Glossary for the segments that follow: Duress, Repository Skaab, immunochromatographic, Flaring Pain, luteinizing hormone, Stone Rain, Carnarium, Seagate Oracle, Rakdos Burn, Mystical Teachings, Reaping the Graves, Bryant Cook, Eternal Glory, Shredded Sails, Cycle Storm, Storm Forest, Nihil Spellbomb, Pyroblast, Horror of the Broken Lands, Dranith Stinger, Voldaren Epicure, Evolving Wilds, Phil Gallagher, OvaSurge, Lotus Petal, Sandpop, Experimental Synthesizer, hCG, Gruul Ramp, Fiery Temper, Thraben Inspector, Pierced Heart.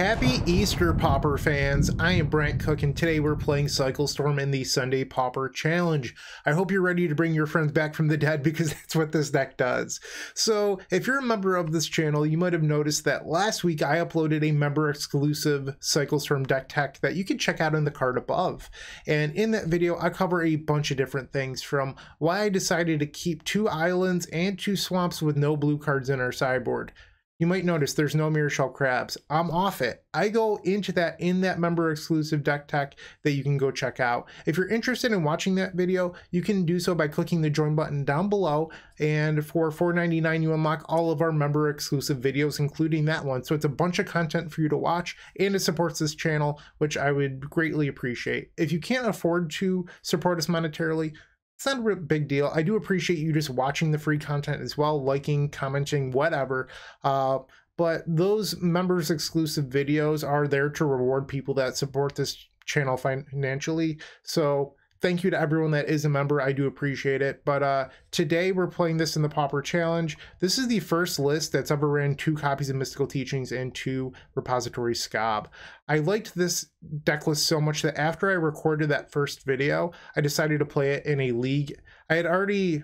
Happy Easter, Pauper fans. I am Bryant Cook, and today we're playing Cycle Storm in the Sunday Pauper Challenge. I hope you're ready to bring your friends back from the dead, because that's what this deck does. So, if you're a member of this channel, you might have noticed that last week I uploaded a member-exclusive Cycle Storm deck tech that you can check out in the card above. And in that video, I cover a bunch of different things, from why I decided to keep 2 islands and 2 swamps with no blue cards in our sideboard. You might notice there's no Mirror Shell Crabs. I'm off it. I go into that in that member exclusive deck tech that you can go check out. If you're interested in watching that video, you can do so by clicking the join button down below. And for $4.99, you unlock all of our member exclusive videos, including that one. So it's a bunch of content for you to watch, and it supports this channel, which I would greatly appreciate. If you can't afford to support us monetarily, it's not a big deal. I do appreciate you just watching the free content as well, liking, commenting, whatever. But those members exclusive videos are there to reward people that support this channel financially. So thank you to everyone that is a member. I do appreciate it. But today we're playing this in the Pauper Challenge. This is the first list that's ever ran 2 copies of Mystical Teachings and 2 Repository Skaab. I liked this deck list so much that after I recorded that first video, I decided to play it in a league. I had already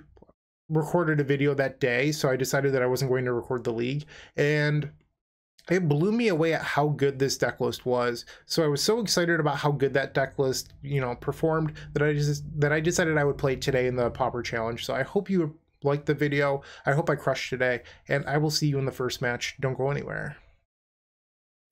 recorded a video that day, so I decided that I wasn't going to record the league, and it blew me away at how good this deck list was. So I was so excited about how good that deck list, you know, performed, that I decided I would play today in the Pauper Challenge. So I hope you liked the video. I hope I crushed today, and I will see you in the first match. Don't go anywhere.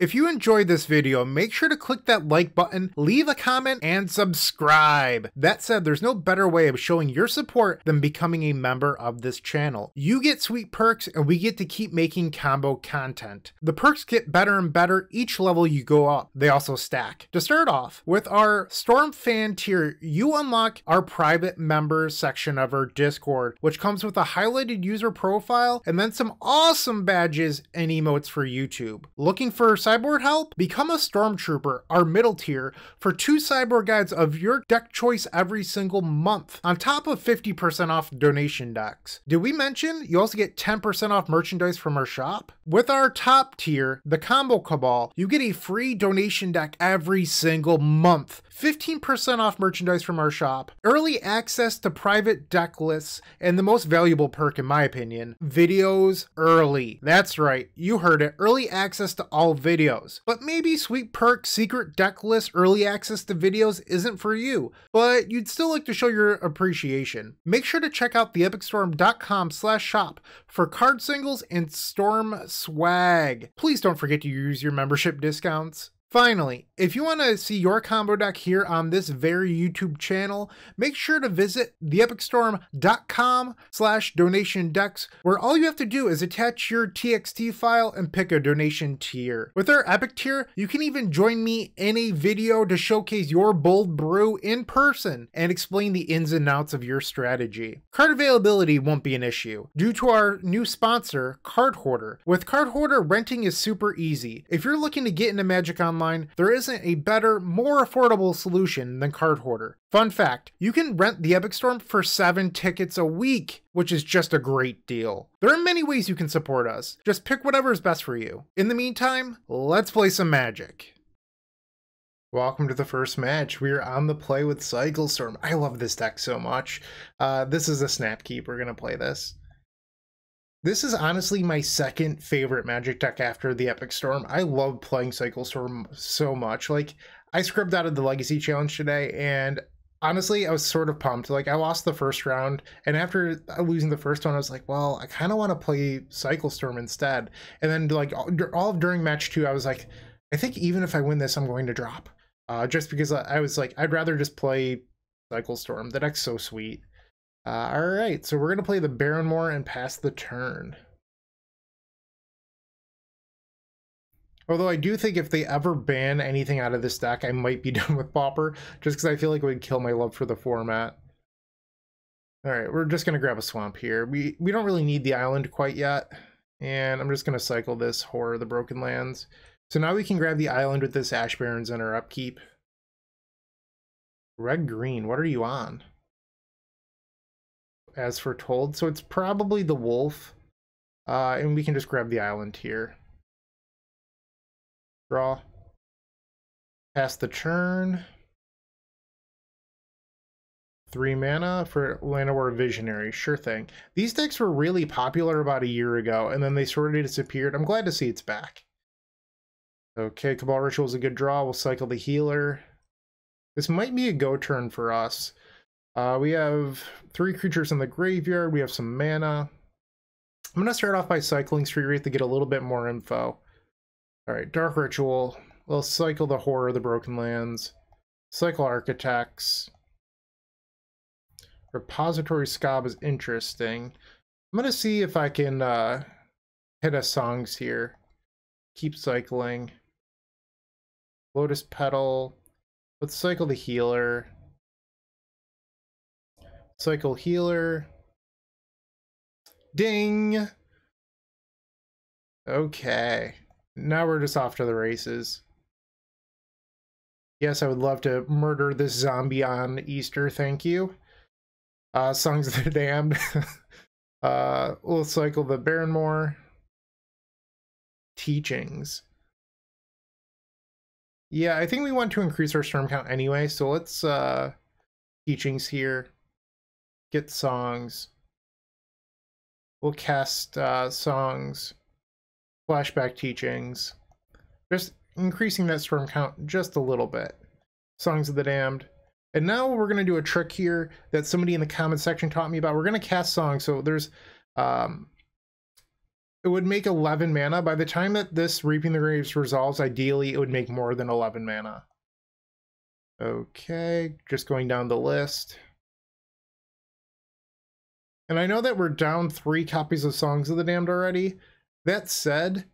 If you enjoyed this video, make sure to click that like button, leave a comment, and subscribe. That said, there's no better way of showing your support than becoming a member of this channel. You get sweet perks, and we get to keep making combo content. The perks get better and better each level you go up. They also stack. To start off, with our Storm Fan tier, you unlock our private member section of our Discord, which comes with a highlighted user profile and then some awesome badges and emotes for YouTube. Looking for Cyborg help? Become a Stormtrooper, our middle tier, for 2 cyborg guides of your deck choice every single month, on top of 50% off donation decks. Did we mention you also get 10% off merchandise from our shop? With our top tier, the Combo Cabal, you get a free donation deck every single month, 15% off merchandise from our shop, early access to private deck lists, and the most valuable perk in my opinion, videos early. That's right, you heard it, early access to all videos. But maybe sweet perk, secret deck list, early access to videos isn't for you, but you'd still like to show your appreciation. Make sure to check out theepicstorm.com/shop for card singles and storm swag. Please don't forget to use your membership discounts. Finally, if you want to see your combo deck here on this very YouTube channel, make sure to visit theepicstorm.com/donation decks, where all you have to do is attach your TXT file and pick a donation tier. With our epic tier, you can even join me in a video to showcase your bold brew in person and explain the ins and outs of your strategy. Card availability won't be an issue due to our new sponsor, Card Hoarder. With Card Hoarder, renting is super easy. If you're looking to get into Magic Online, there isn't a better, more affordable solution than Card Hoarder. Fun fact, you can rent the Epic Storm for 7 tickets a week, which is just a great deal. There are many ways you can support us. Just pick whatever is best for you. In the meantime, let's play some Magic. Welcome to the first match. We are on the play with Cycle Storm. I love this deck so much. This is a snap keep. We're gonna play this. This is honestly my second favorite Magic deck after the Epic Storm. I love playing Cycle Storm so much. Like, I scribbed out of the Legacy Challenge today, and honestly, I was sort of pumped. Like, I lost the first round, and after losing the first one, I was like, well, I kind of want to play Cycle Storm instead. And then, like, all during match 2, I was like, I think even if I win this, I'm going to drop. Just because I was like, I'd rather just play Cycle Storm. The deck's so sweet. All right, so we're going to play the Barrenmoor and pass the turn. Although I do think if they ever ban anything out of this deck, I might be done with Pauper, just because I feel like it would kill my love for the format. All right, we're just going to grab a swamp here. We don't really need the island quite yet, and I'm just going to cycle this Horror of the Broken Lands. So now we can grab the island with this Ash Barrens in our upkeep. Red-green, what are you on? As foretold, so it's probably the wolf, and we can just grab the island here. Draw. Pass the turn. 3 mana for Llanowar Visionary. Sure thing. These decks were really popular about a year ago, and then they sort of disappeared. I'm glad to see it's back. Okay, Cabal Ritual is a good draw. We'll cycle the healer. This might be a go turn for us. We have 3 creatures in the graveyard. We have some mana. I'm going to start off by cycling Street Wraith to get a little bit more info. All right, Dark Ritual. We'll cycle the Horror of the Broken Lands. Cycle Architects. Repository Skaab is interesting. I'm going to see if I can hit a Songs here. Keep cycling. Lotus Petal. Let's cycle the healer. Cycle healer. Ding! Okay. Now we're just off to the races. Yes, I would love to murder this zombie on Easter, thank you. Songs of the Damned. We'll cycle the Barrenmoor. Teachings. Yeah, I think we want to increase our storm count anyway, so let's teachings here. Get songs. We'll cast songs. Flashback teachings. Just increasing that storm count just a little bit. Songs of the Damned. And now we're going to do a trick here that somebody in the comment section taught me about. We're going to cast songs, so there's it would make 11 mana. By the time that this Reaping the Graves resolves, ideally, it would make more than 11 mana. Okay, just going down the list. And I know that we're down 3 copies of Songs of the Damned already. That said,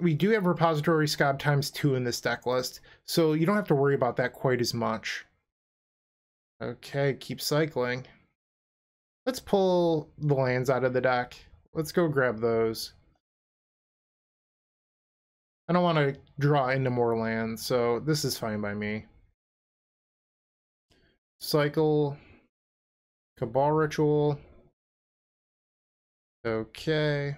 we do have Repository Skaab ×2 in this deck list, so you don't have to worry about that quite as much. Okay, keep cycling. Let's pull the lands out of the deck. Let's go grab those. I don't want to draw into more land, so this is fine by me. Cycle. Cabal Ritual. Okay.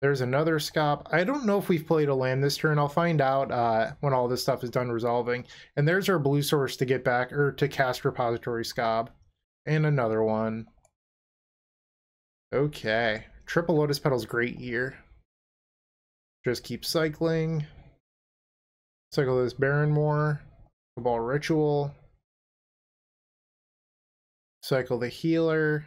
There's another Skaab. I don't know if we've played a land this turn. I'll find out when all this stuff is done resolving. And there's our blue source to get back, or to cast Repository Skaab. And another one. Okay, triple Lotus Petal's great here. Just keep cycling. Cycle this Barrenmoor. Cabal Ritual. Cycle the healer.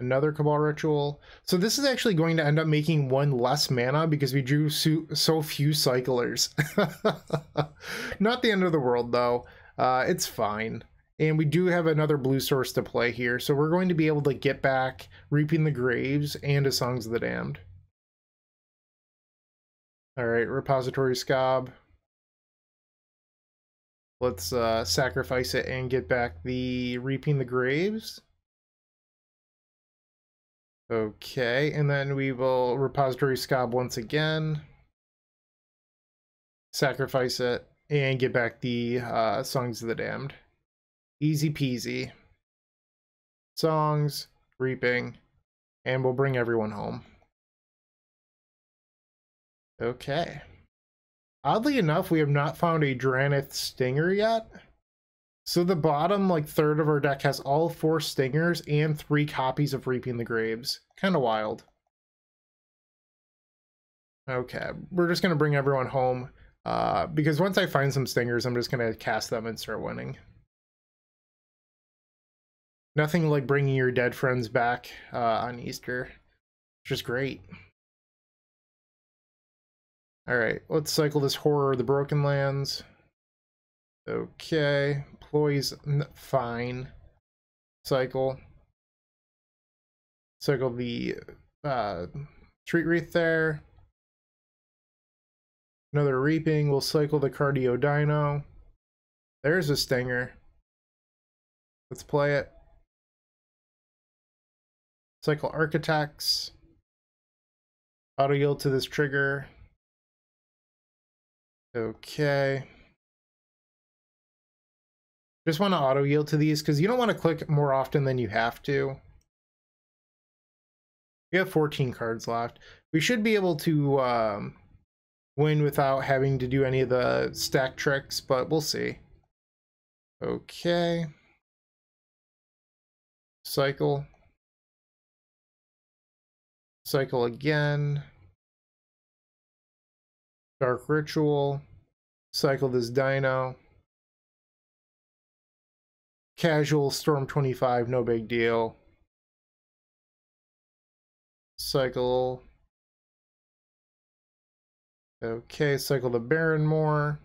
Another Cabal Ritual. So this is actually going to end up making 1 less mana because we drew so few cyclers. Not the end of the world though. It's fine. And we do have another blue source to play here, so we're going to be able to get back Reaping the Graves and a Songs of the Damned. All right, Repository Skaab. Let's sacrifice it and get back the Reaping the Graves. Okay, and then we will Repository Skaab once again. Sacrifice it and get back the Songs of the Damned. Easy peasy. Songs, Reaping, and we'll bring everyone home. Okay. Oddly enough, we have not found a Dranith Stinger yet. So the bottom like third of our deck has all 4 Stingers and 3 copies of Reaping the Graves. Kind of wild. Okay, we're just going to bring everyone home because once I find some Stingers, I'm just going to cast them and start winning. Nothing like bringing your dead friends back on Easter, which is great. All right, let's cycle this Horror of the Broken Lands. Okay, Ploy's fine. Cycle. Cycle the Street Wraith there. Another Reaping. We'll cycle the Cardio Dino. There's a Stinger. Let's play it. Cycle Architects. Auto yield to this trigger. Okay. Just want to auto yield to these because you don't want to click more often than you have to. We have 14 cards left. We should be able to win without having to do any of the stack tricks, but we'll see. Okay. Cycle. Cycle again. Dark Ritual. Cycle this dino. Casual Storm 25, no big deal. Cycle. Okay, cycle the Baron more.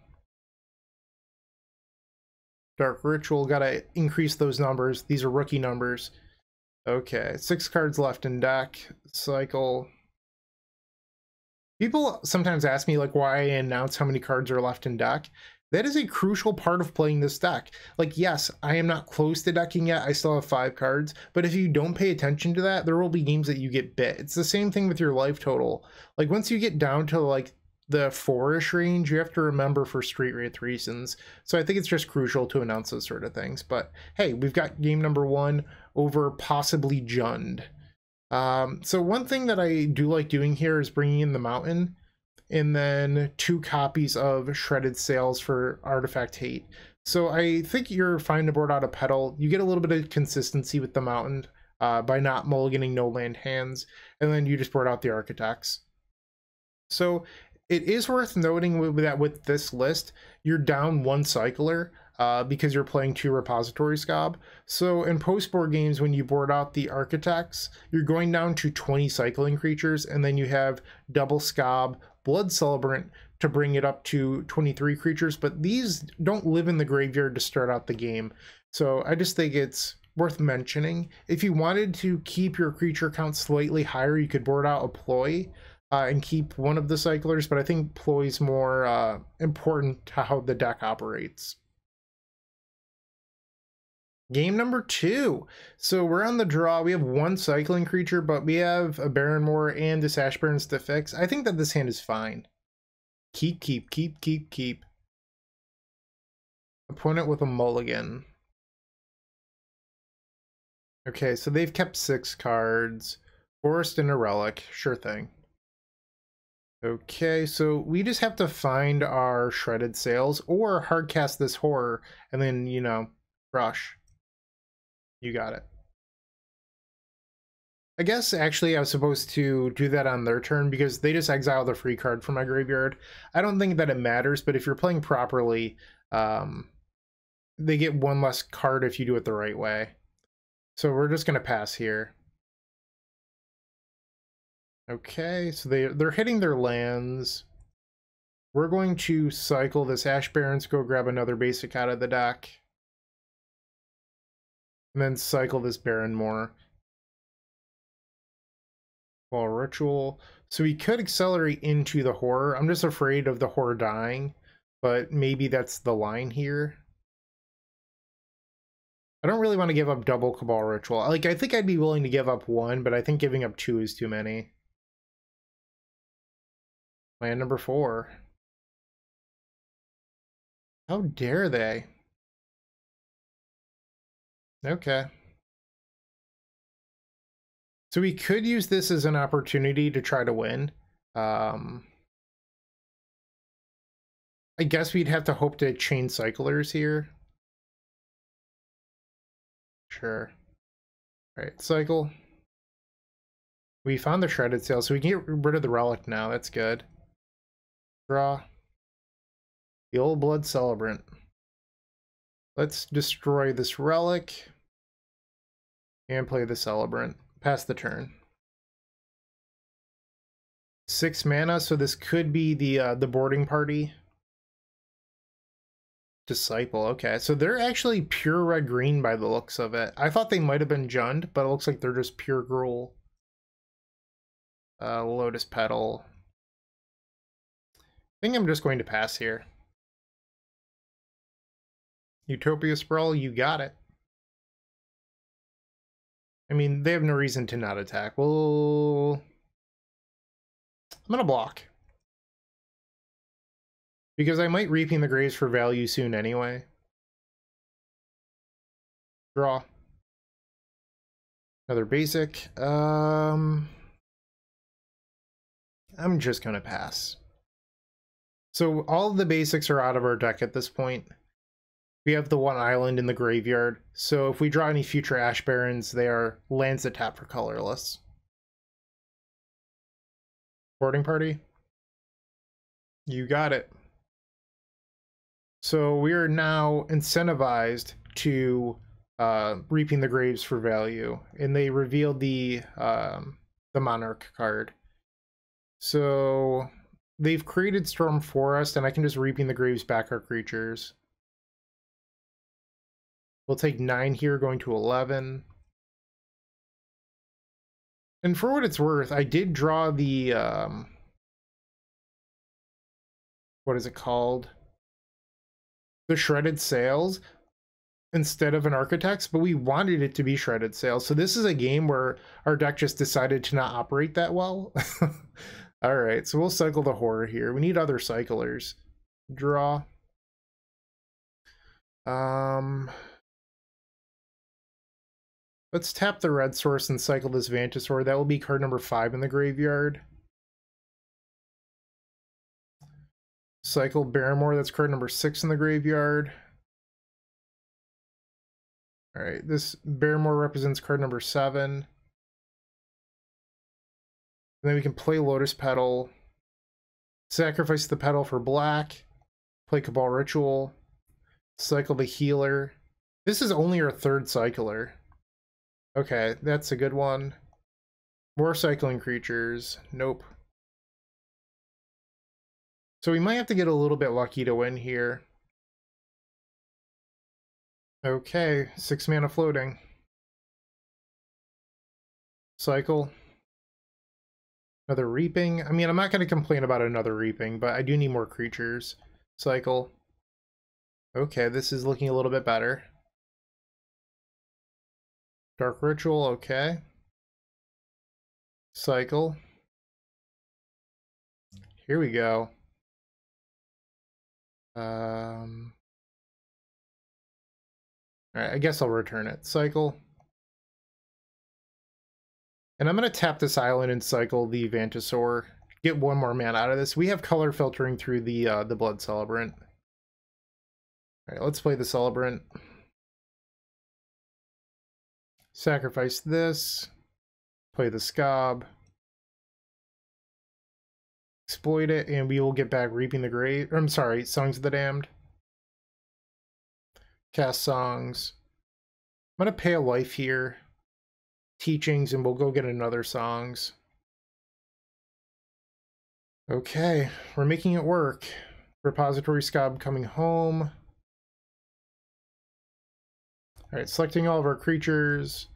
Dark Ritual, gotta increase those numbers. These are rookie numbers. Okay, 6 cards left in deck. Cycle. People sometimes ask me like why I announce how many cards are left in deck. That is a crucial part of playing this deck. Like, yes, I am not close to decking yet. I still have 5 cards, but if you don't pay attention to that, there will be games that you get bit. It's the same thing with your life total. Like, once you get down to like the 4-ish range, you have to remember for Street Wraith reasons. So I think it's just crucial to announce those sort of things. But hey, we've got game number 1 over possibly Jund. So one thing that I do like doing here is bringing in the Mountain, and then 2 copies of Shredded Sails for Artifact Hate. So I think you're fine to board out a Petal. You get a little bit of consistency with the Mountain by not mulliganing no land hands, and then you just board out the Architects. So it is worth noting that with this list, you're down 1 Cycler because you're playing 2 Repository Skaab. So in post-board games, when you board out the Architects, you're going down to 20 cycling creatures, and then you have double Skaab, Blood Celebrant to bring it up to 23 creatures, but these don't live in the graveyard to start out the game. So I just think it's worth mentioning. If you wanted to keep your creature count slightly higher, you could board out a Ploy and keep one of the cyclers, but I think Ploy's more important to how the deck operates. Game number 2. So we're on the draw. We have 1 cycling creature, but we have a Barrenmoor and this Ash Barrens to fix. I think that this hand is fine. Keep, keep, keep, keep, keep. Opponent with a mulligan. Okay, so they've kept 6 cards. Forest and a Relic. Sure thing. Okay, so we just have to find our Shredded Sails or hardcast this Horror and then, you know, rush. You got it. I guess actually I was supposed to do that on their turn because they just exile the free card from my graveyard. I don't think that it matters, but if you're playing properly, they get 1 less card if you do it the right way. So we're just going to pass here. Okay, so they're hitting their lands. We're going to cycle this Ash Barrens, go grab another basic out of the deck. And then cycle this Barrenmoor. Cabal Ritual. So we could accelerate into the Horror. I'm just afraid of the Horror dying, but maybe that's the line here. I don't really want to give up double Cabal Ritual. Like, I think I'd be willing to give up 1, but I think giving up 2 is too many. Land number 4. How dare they? Okay. So we could use this as an opportunity to try to win. I guess we'd have to hope to chain cyclers here. Sure. All right, cycle. We found the Shredded Sail, so we can get rid of the Relic now. That's good. Draw. The old Blood Celebrant. Let's destroy this Relic and play the Celebrant. Pass the turn. 6 mana, so this could be the boarding party. Disciple, okay. So they're actually pure red-green by the looks of it. I thought they might have been Jund, but it looks like they're just pure Gruul. Lotus Petal. I think I'm just going to pass here. Utopia Sprawl, you got it. I mean, they have no reason to not attack. Well, I'm going to block. Because I might Reaping the Graves for value soon anyway. Draw. Another basic. I'm just gonna pass. So all the basics are out of our deck at this point. We have the one island in the graveyard, so if we draw any future Ash Barrens, they are lands that tap for colorless. Boarding party? You got it. So we are now incentivized to Reaping the Graves for value, and they revealed the Monarch card. So they've created Storm Forest, and I can just Reaping the Graves back our creatures. We'll take 9 here, going to 11. And for what it's worth, I did draw the, what is it called? The Shredded Sails instead of an Architects, but we wanted it to be Shredded Sails. So this is a game where our deck just decided to not operate that well. All right, so we'll cycle the Horror here. We need other cyclers. Draw. Let's tap the red source and cycle this Vantasaur. That will be card number 5 in the graveyard. Cycle Barrymore. That's card number 6 in the graveyard. All right, this Barrymore represents card number 7. And then we can play Lotus Petal. Sacrifice the Petal for black. Play Cabal Ritual. Cycle the Healer. This is only our 3rd cycler. Okay, that's a good one. More cycling creatures. Nope. So we might have to get a little bit lucky to win here. Okay, 6 mana floating. Cycle. Another Reaping. I mean, I'm not going to complain about another Reaping, but I do need more creatures. Cycle. Okay, this is looking a little bit better. Dark Ritual, okay. Cycle. Here we go. Alright, I guess I'll return it. Cycle. And I'm going to tap this island and cycle the Vantasaur. Get 1 more mana out of this. We have color filtering through the Blood Celebrant. Alright, let's play the Celebrant. Sacrifice this, play the Skaab, exploit it, and we will get back Reaping the Grave. I'm sorry, Songs of the Damned. Cast Songs. I'm going to pay a life here, Teachings, and we'll go get another Songs. Okay, we're making it work. Repository Skaab coming home. All right, selecting all of our creatures.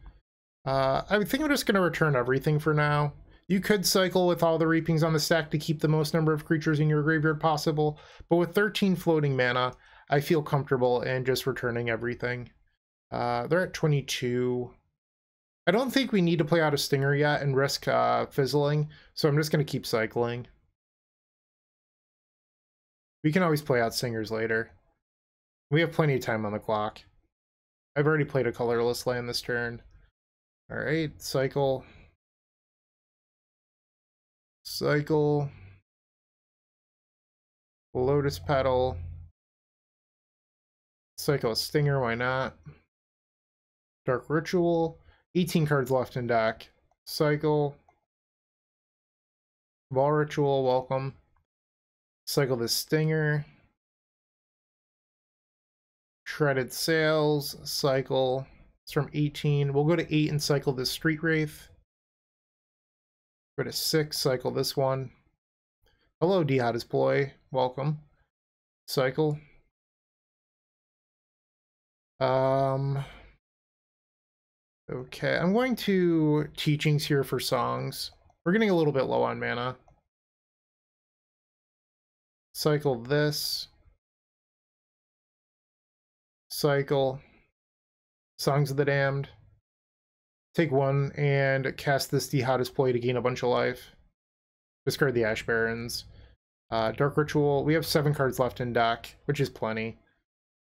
I think I'm just going to return everything for now. You could cycle with all the Reapings on the stack to keep the most number of creatures in your graveyard possible, but with 13 floating mana, I feel comfortable in just returning everything. They're at 22. I don't think we need to play out a Stinger yet and risk fizzling, so I'm just going to keep cycling. We can always play out Stingers later. We have plenty of time on the clock. I've already played a colorless land this turn. Alright, cycle. Cycle. Lotus Petal. Cycle a Stinger, why not? Dark Ritual. 18 cards left in deck. Cycle. Cabal Ritual, welcome. Cycle the Stinger. Shredded Sails, cycle. It's from 18. We'll go to 8 and cycle this Street Wraith. Go to 6, cycle this one. Hello, Dihada's Ploy. Welcome. Cycle. Okay, I'm going to Teachings here for Songs. We're getting a little bit low on mana. Cycle this. Cycle, Songs of the Damned, take 1 and cast this Dihada's Ploy to gain a bunch of life. Discard the Ash Barrens. Dark Ritual, we have 7 cards left in deck, which is plenty.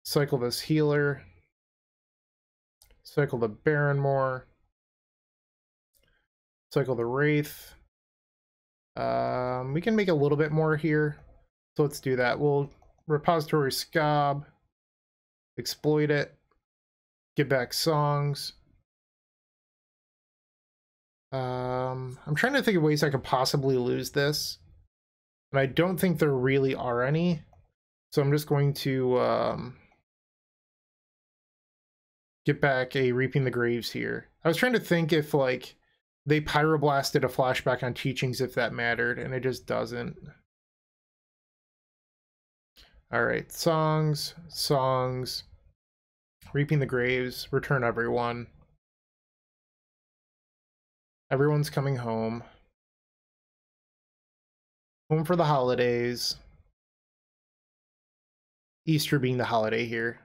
Cycle this Healer. Cycle the Barrenmoor. Cycle the Wraith. We can make a little bit more here, so let's do that. We'll Repository Skaab, exploit it, get back songs. I'm trying to think of ways I could possibly lose this, and I don't think there really are any, so I'm just going to get back a Reaping the Graves here. I was trying to think if like they pyroblasted a flashback on teachings, if that mattered, and it just doesn't. All right, songs, Reaping the Graves, return everyone. Everyone's coming home. Home for the holidays. Easter being the holiday here.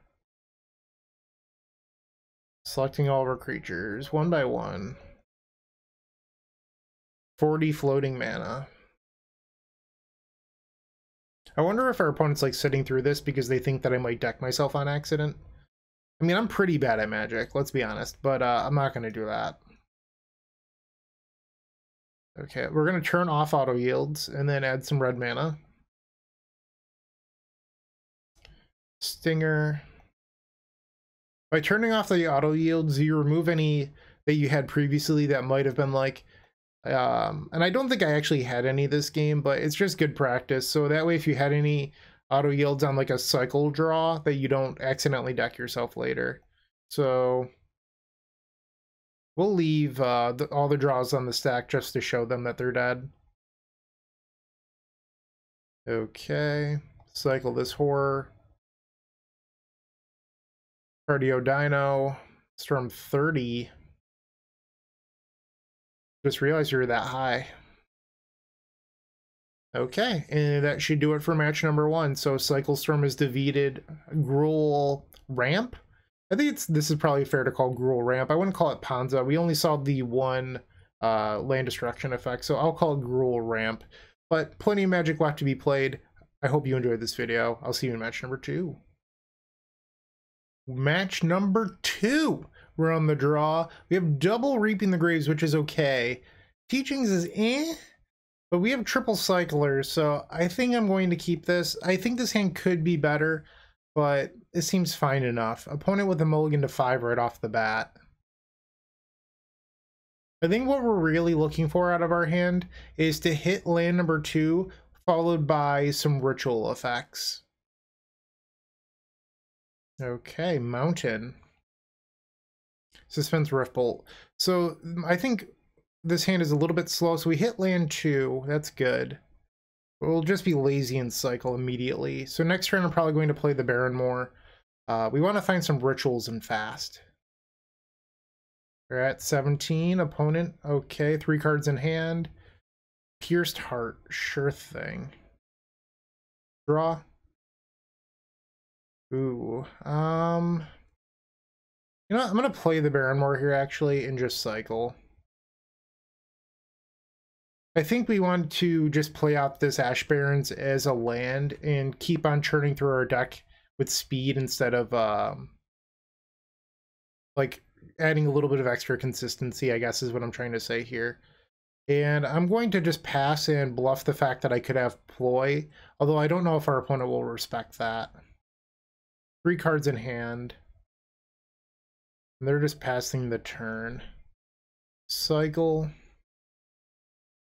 Selecting all of our creatures, one by one. 40 floating mana. I wonder if our opponent's like sitting through this because they think that I might deck myself on accident. I mean, I'm pretty bad at Magic, let's be honest, but I'm not going to do that. Okay, we're going to turn off auto yields and then add some red mana. Stinger. By turning off the auto yields, you remove any that you had previously that might have been like, and I don't think I actually had any this game, but it's just good practice. So that way, if you had any auto yields on like a cycle draw, that you don't accidentally deck yourself later. So we'll leave all the draws on the stack just to show them that they're dead. Okay, cycle this horror. Cardio Dino, Storm 30. Just realized you were that high. Okay, and that should do it for match number one. So Cycle Storm has defeated Gruul Ramp. I think this is probably fair to call Gruul Ramp. I wouldn't call it Panza. We only saw the one land destruction effect, so I'll call it Gruul Ramp. But plenty of Magic left to be played. I hope you enjoyed this video. I'll see you in match number two. Match number two, we're on the draw. We have double Reaping the Graves, which is okay. Teachings is eh, but we have triple cyclers, so I think I'm going to keep this. I think this hand could be better, but it seems fine enough. Opponent with a mulligan to 5 right off the bat. I think what we're really looking for out of our hand is to hit land number 2, followed by some ritual effects. Okay, Mountain. Suspense Riftbolt. So I think this hand is a little bit slow, so we hit land 2. That's good. We'll just be lazy and cycle immediately. So next turn, I'm probably going to play the Baron more. We want to find some rituals and fast. We're at 17. Opponent. Okay, 3 cards in hand. Pierced Heart. Sure thing. Draw. Ooh, you know what? I'm going to play the Baron more here, actually, and just cycle. I think we want to just play out this Ash Barrens as a land and keep on churning through our deck with speed instead of, like, adding a little bit of extra consistency, I guess is what I'm trying to say here. And I'm going to just pass and bluff the fact that I could have Ploy, although I don't know if our opponent will respect that. 3 cards in hand. And they're just passing the turn. Cycle.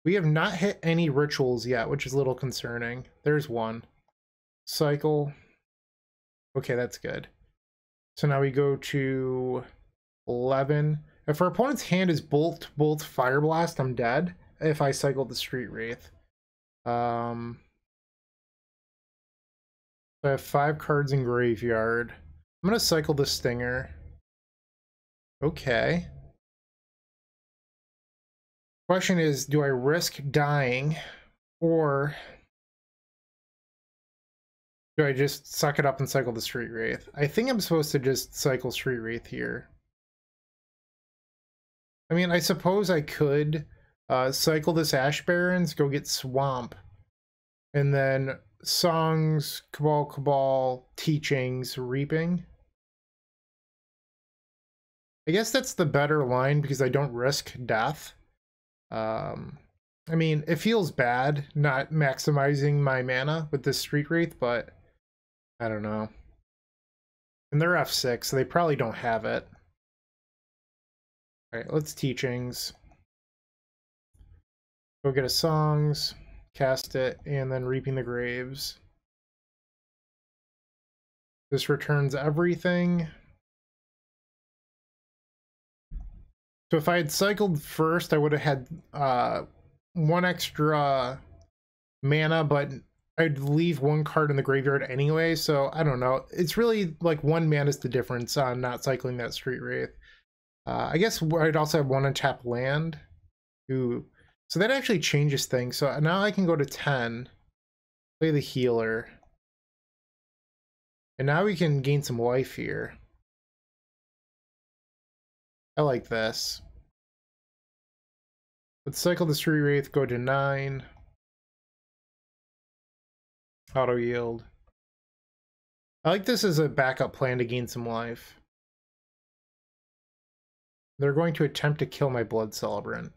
We have not hit any rituals yet, which is a little concerning. There's one. Cycle. Okay, that's good. So now we go to 11. If our opponent's hand is Bolt, Pyroblast, I'm dead. If I cycle the Street Wraith. I have 5 cards in graveyard. I'm going to cycle the Stinger. Okay. Question is, do I risk dying or do I just suck it up and cycle the Street Wraith? I think I'm supposed to just cycle Street Wraith here. I mean, I suppose I could cycle this Ash Barrens, go get Swamp, and then Songs, Cabal, Teachings, Reaping. I guess that's the better line because I don't risk death. I mean, it feels bad not maximizing my mana with this Street Wraith, but I don't know. And they're F6, so they probably don't have it. Alright, let's Teachings. Go get a Songs, cast it, and then Reaping the Graves. This returns everything. So if I had cycled first, I would have had one extra mana, but I'd leave one card in the graveyard anyway, so I don't know. It's really like one mana is the difference on not cycling that Street Wraith. I guess I'd also have one untap land. Ooh. So that actually changes things. So now I can go to 10, play the healer. And now we can gain some life here. I like this. Let's cycle the Street Wraith, go to 9. Auto yield. I like this as a backup plan to gain some life. They're going to attempt to kill my Blood Celebrant.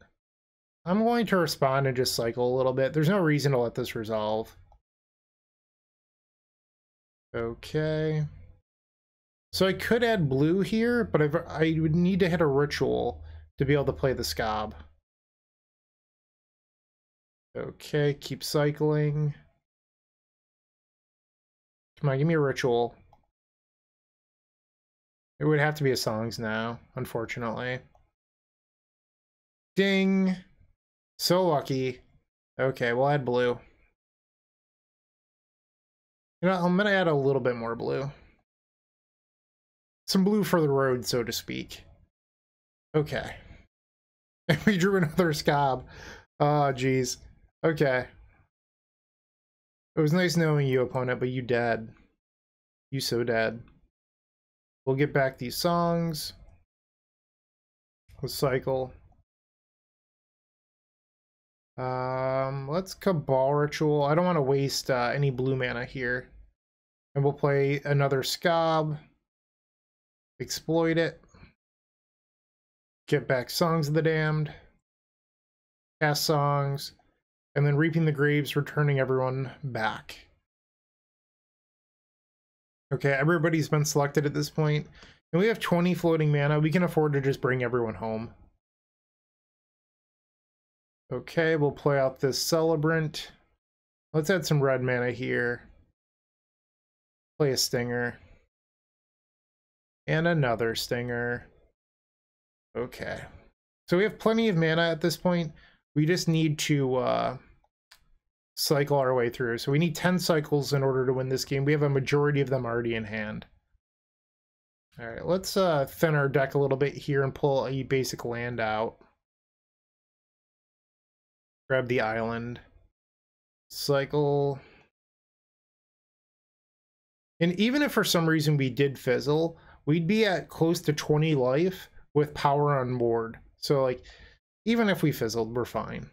I'm going to respond and just cycle a little bit. There's no reason to let this resolve. Okay. So I could add blue here, but I would need to hit a ritual to be able to play the Skaab. Okay, keep cycling. Come on, give me a ritual. It would have to be a Songs now, unfortunately. Ding! So lucky. Okay, we'll add blue. You know, I'm going to add a little bit more blue. Some blue for the road, so to speak. Okay. And we drew another Skaab. Oh, geez. Okay. It was nice knowing you, opponent, but you dead. You so dead. We'll get back these Songs. We'll cycle. Let's Cabal Ritual. I don't want to waste any blue mana here. And we'll play another Skaab. Exploit it. Get back Songs of the Damned. Cast Songs. And then Reaping the Graves, returning everyone back. Okay, everybody's been selected at this point. And we have 20 floating mana. We can afford to just bring everyone home. Okay, we'll play out this Celebrant. Let's add some red mana here. Play a Stinger. And another Stinger. Okay. So we have plenty of mana at this point. We just need to cycle our way through. So we need 10 cycles in order to win this game. We have a majority of them already in hand. All right, let's thin our deck a little bit here and pull a basic land out. Grab the island. Cycle. And even if for some reason we did fizzle, we'd be at close to 20 life with power on board. So, like, even if we fizzled, we're fine.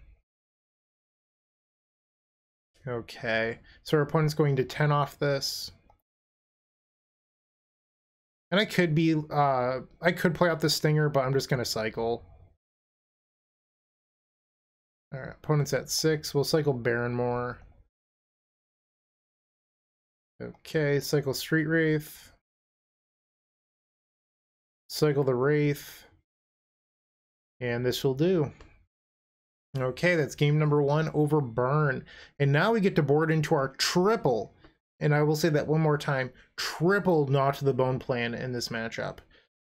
Okay, so our opponent's going to 10 off this. And I could be, I could play out the Stinger, but I'm just going to cycle. All right, opponent's at 6. We'll cycle Barrenmoor. Okay, cycle Street Wraith. Cycle the Wraith. And this will do. Okay, that's game number 1 over Burn. And now we get to board into our triple, and I will say that one more time, triple Gnaw to the Bone plan in this matchup.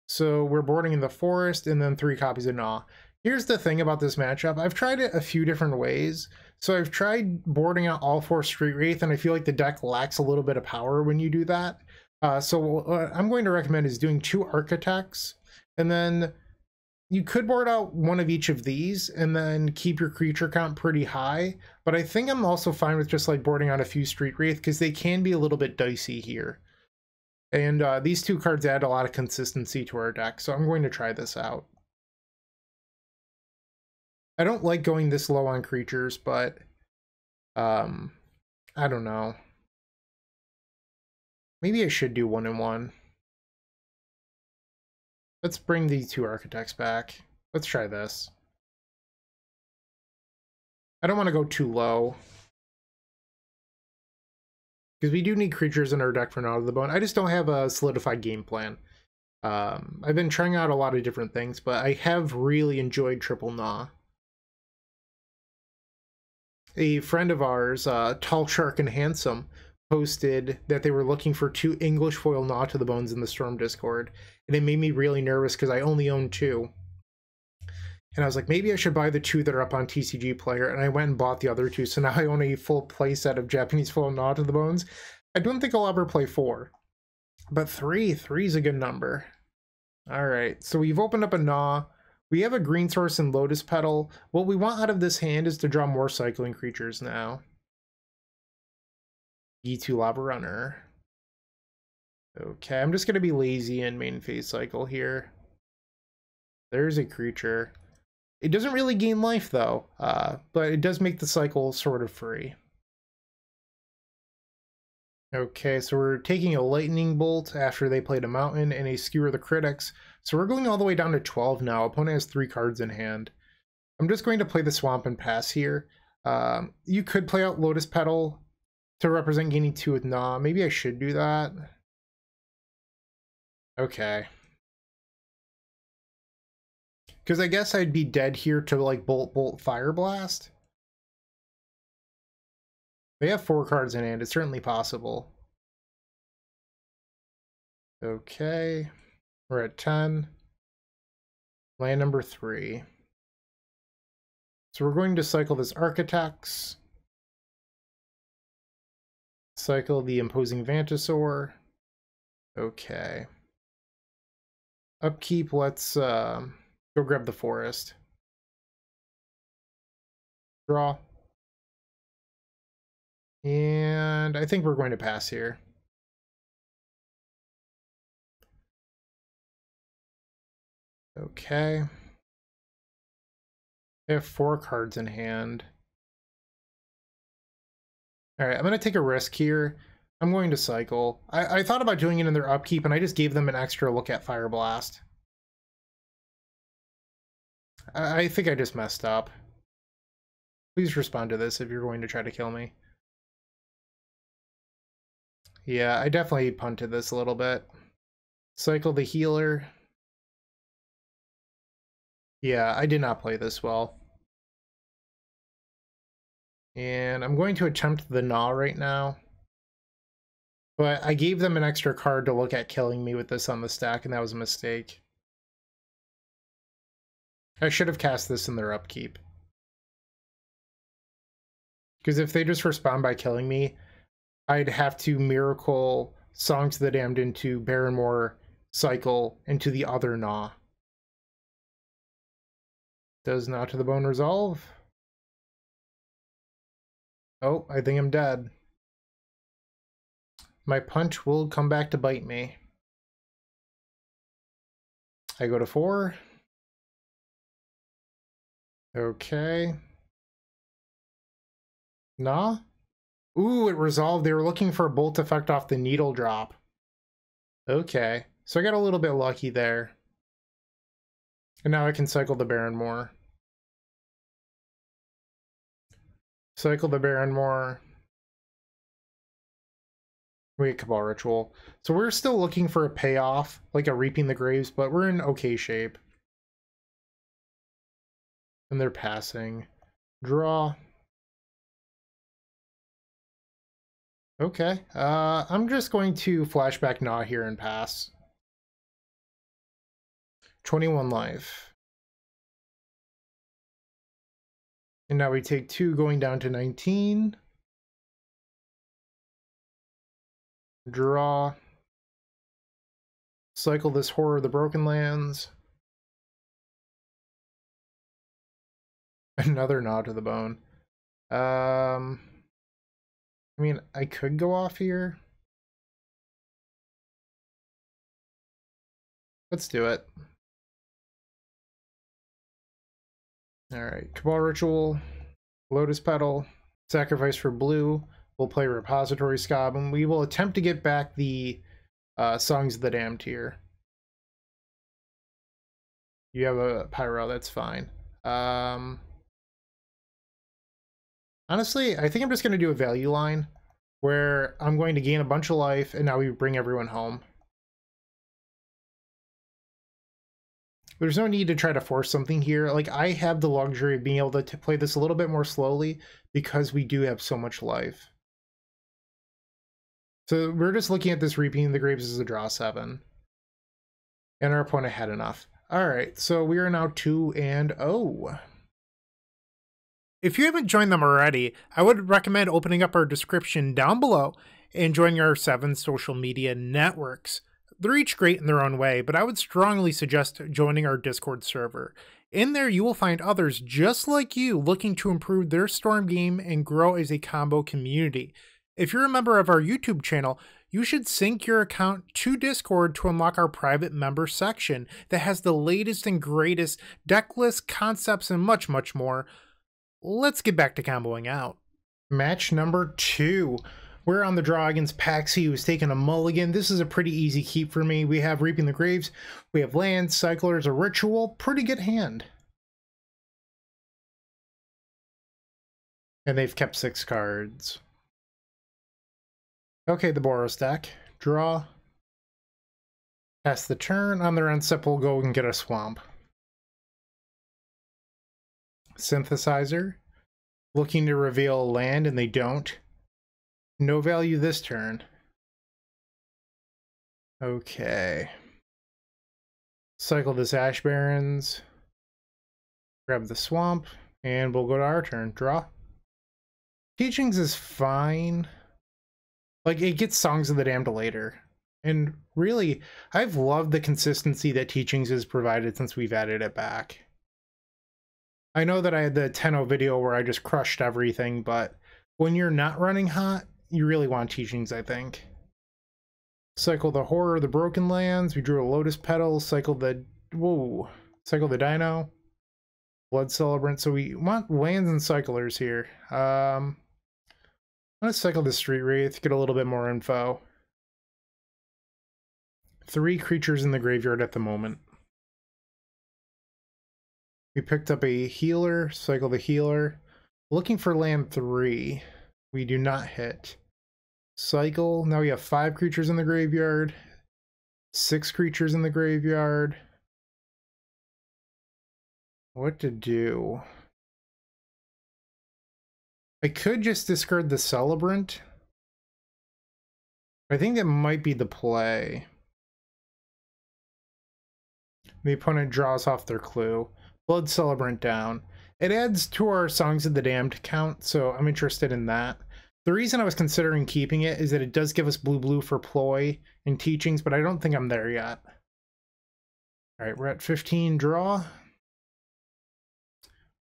So we're boarding in the forest and then 3 copies of Gnaw. Here's the thing about this matchup. I've tried it a few different ways. So I've tried boarding out all 4 Street Wraith, and I feel like the deck lacks a little bit of power when you do that. So what I'm going to recommend is doing 2 Architects, and then you could board out one of each of these and then keep your creature count pretty high, but I think I'm also fine with just like boarding out a few Street Wraith because they can be a little bit dicey here. And these 2 cards add a lot of consistency to our deck, so I'm going to try this out. I don't like going this low on creatures, but I don't know. Maybe I should do 1/1. Let's bring the 2 Architects back. Let's try this. I don't want to go too low, because we do need creatures in our deck for Gnaw to the Bone. I just don't have a solidified game plan. I've been trying out a lot of different things, but I have really enjoyed Triple Gnaw. A friend of ours, Tall Shark and Handsome, posted that they were looking for 2 English foil Gnaw to the Bones in the Storm Discord, and it made me really nervous because I only own 2. And I was like, maybe I should buy the 2 that are up on TCG Player, and I went and bought the other 2, so now I own a full playset of Japanese foil Gnaw to the Bones. I don't think I'll ever play 4. But 3's a good number. Alright, so we've opened up a Gnaw. We have a green source in Lotus Petal. What we want out of this hand is to draw more cycling creatures now. E2 Lava Runner. Okay, I'm just going to be lazy and main phase cycle here. There's a creature. It doesn't really gain life though, but it does make the cycle sort of free. Okay, so we're taking a Lightning Bolt after they played a Mountain and a Skewer the Critics. So we're going all the way down to 12 now. Opponent has 3 cards in hand. I'm just going to play the Swamp and pass here. You could play out Lotus Petal to represent gaining 2 with Gnaw. Maybe I should do that. Okay. Because I guess I'd be dead here to like Bolt Pyroblast. They have 4 cards in hand, it's certainly possible. Okay, we're at 10. Land number 3. So we're going to cycle this Architects. Cycle the Imposing Vantasaur. Okay. Upkeep, let's go grab the Forest. Draw. And I think we're going to pass here. Okay. I have 4 cards in hand. Alright, I'm going to take a risk here. I'm going to cycle. I thought about doing it in their upkeep, and I just gave them an extra look at Pyroblast. I think I just messed up. Please respond to this if you're going to try to kill me. Yeah, I definitely punted this a little bit. Cycle the Healer. Yeah, I did not play this well. And I'm going to attempt the Gnaw right now. But I gave them an extra card to look at killing me with this on the stack, and that was a mistake. I should have cast this in their upkeep. Because if they just respond by killing me, I'd have to miracle Songs of the Damned into Barrenmoor, cycle into the other Gnaw. Does Gnaw to the Bone resolve? Oh, I think I'm dead. My punch will come back to bite me. I go to 4. Okay. Gnaw? Ooh, it resolved. They were looking for a bolt effect off the needle drop. Okay, so I got a little bit lucky there. And now I can cycle the Barrenmoor. Cycle the Barrenmoor. We get Cabal Ritual. So we're still looking for a payoff, like a Reaping the Graves, but we're in okay shape. And they're passing. Draw. Okay, I'm just going to flashback Gnaw here and pass. 21 life. And now we take 2, going down to 19. Draw. Cycle this Horror of the Broken Lands. Another Gnaw to the Bone. I mean, I could go off here. Let's do it. Alright, Cabal Ritual, Lotus Petal, Sacrifice for Blue. We'll play Repository Skaab, and we will attempt to get back the Songs of the Damned here. You have a Pyro, that's fine. Honestly, I think I'm just going to do a value line where I'm going to gain a bunch of life and now we bring everyone home. There's no need to try to force something here. Like, I have the luxury of being able to play this a little bit more slowly because we do have so much life. So we're just looking at this Reaping the Graves as a draw 7. And our opponent had enough. All right, so we are now 2-0. If you haven't joined them already, I would recommend opening up our description down below and joining our 7 social media networks. They're each great in their own way, but I would strongly suggest joining our Discord server. In there, you will find others just like you looking to improve their Storm game and grow as a combo community. If you're a member of our YouTube channel, you should sync your account to Discord to unlock our private member section that has the latest and greatest deck lists, concepts, and much, much more. Let's get back to comboing out. Match number 2. We're on the draw against Paxi, who's taking a mulligan. This is a pretty easy keep for me. We have Reaping the Graves. We have Land, Cyclers, a Ritual. Pretty good hand. And they've kept 6 cards. Okay, the Boros deck. Draw. Pass the turn. On their end step, we'll go and get a Swamp. Synthesizer. Looking to reveal land, and they don't. No value this turn. Okay. Cycle this Ash Barrens. Grab the Swamp, and we'll go to our turn. Draw. Teachings is fine. Like, it gets Songs of the Damned later. And really, I've loved the consistency that Teachings has provided since we've added it back. I know that I had the 10-0 video where I just crushed everything, but when you're not running hot, you really want Teachings, I think. Cycle the Horror of the Broken Lands. We drew a Lotus Petal. Cycle the... Whoa. Cycle the Dino. Blood Celebrant. So we want lands and cyclers here. I'm going to cycle the Street Wraith, get a little bit more info. 3 creatures in the graveyard at the moment. We picked up a Healer, cycle the Healer. Looking for land 3. We do not hit. Cycle. Now we have 5 creatures in the graveyard. 6 creatures in the graveyard. What to do? I could just discard the Celebrant. I think that might be the play. The opponent draws off their clue. Blood Celebrant down. It adds to our Songs of the Damned count, so I'm interested in that. The reason I was considering keeping it is that it does give us blue-blue for Ploy and Teachings, but I don't think I'm there yet. All right, we're at 15. Draw.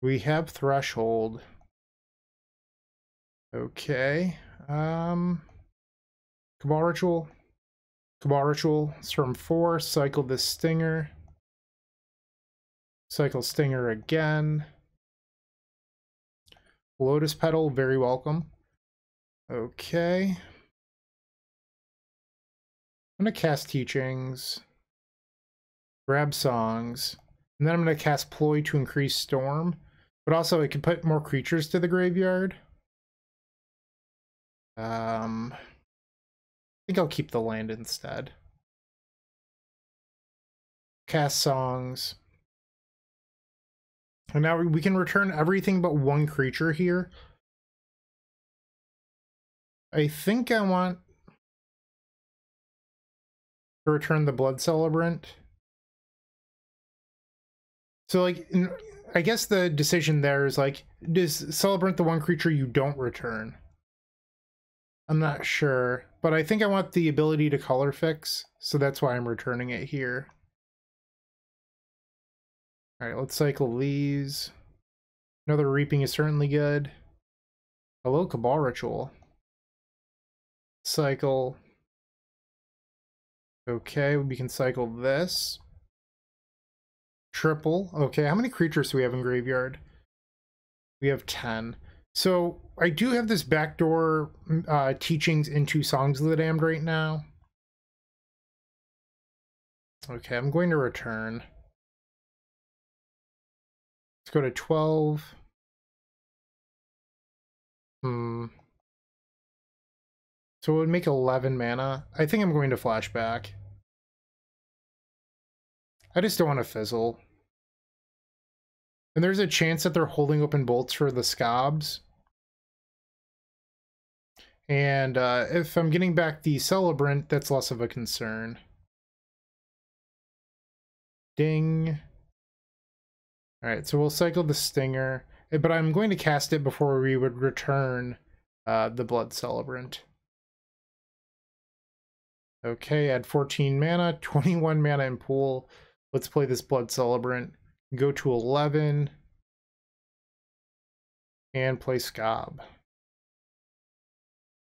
We have Threshold. Okay, Cabal Ritual. Cabal Ritual, it's from 4, cycle this Stinger. Cycle Stinger again. Lotus Petal, very welcome. Okay. I'm going to cast Teachings. Grab Songs. And then I'm going to cast Ploy to increase Storm. But also it can put more creatures to the graveyard. I think I'll keep the land instead. Cast Songs. And now we can return everything but 1 creature here. I think I want to return the Blood Celebrant. So, like, I guess the decision there is, like, does Celebrant the 1 creature you don't return? I'm not sure, but I think I want the ability to color fix, so that's why I'm returning it here. All right, let's cycle these. Another Reaping is certainly good. Hello, Cabal Ritual. Cycle. Okay, we can cycle this. Triple. Okay, how many creatures do we have in graveyard? We have 10. So I do have this backdoor Teachings into Songs of the Damned right now. Okay, I'm going to return. Let's go to 12. So it would make 11 mana. I think I'm going to flash back. I just don't want to fizzle. And there's a chance that they're holding open bolts for the Skaabs. And if I'm getting back the Celebrant, that's less of a concern. Ding. Alright, so we'll cycle the Stinger. But I'm going to cast it before we would return the Blood Celebrant. Okay, add 14 mana, 21 mana in pool. Let's play this Blood Celebrant. Go to 11. And play Skaab.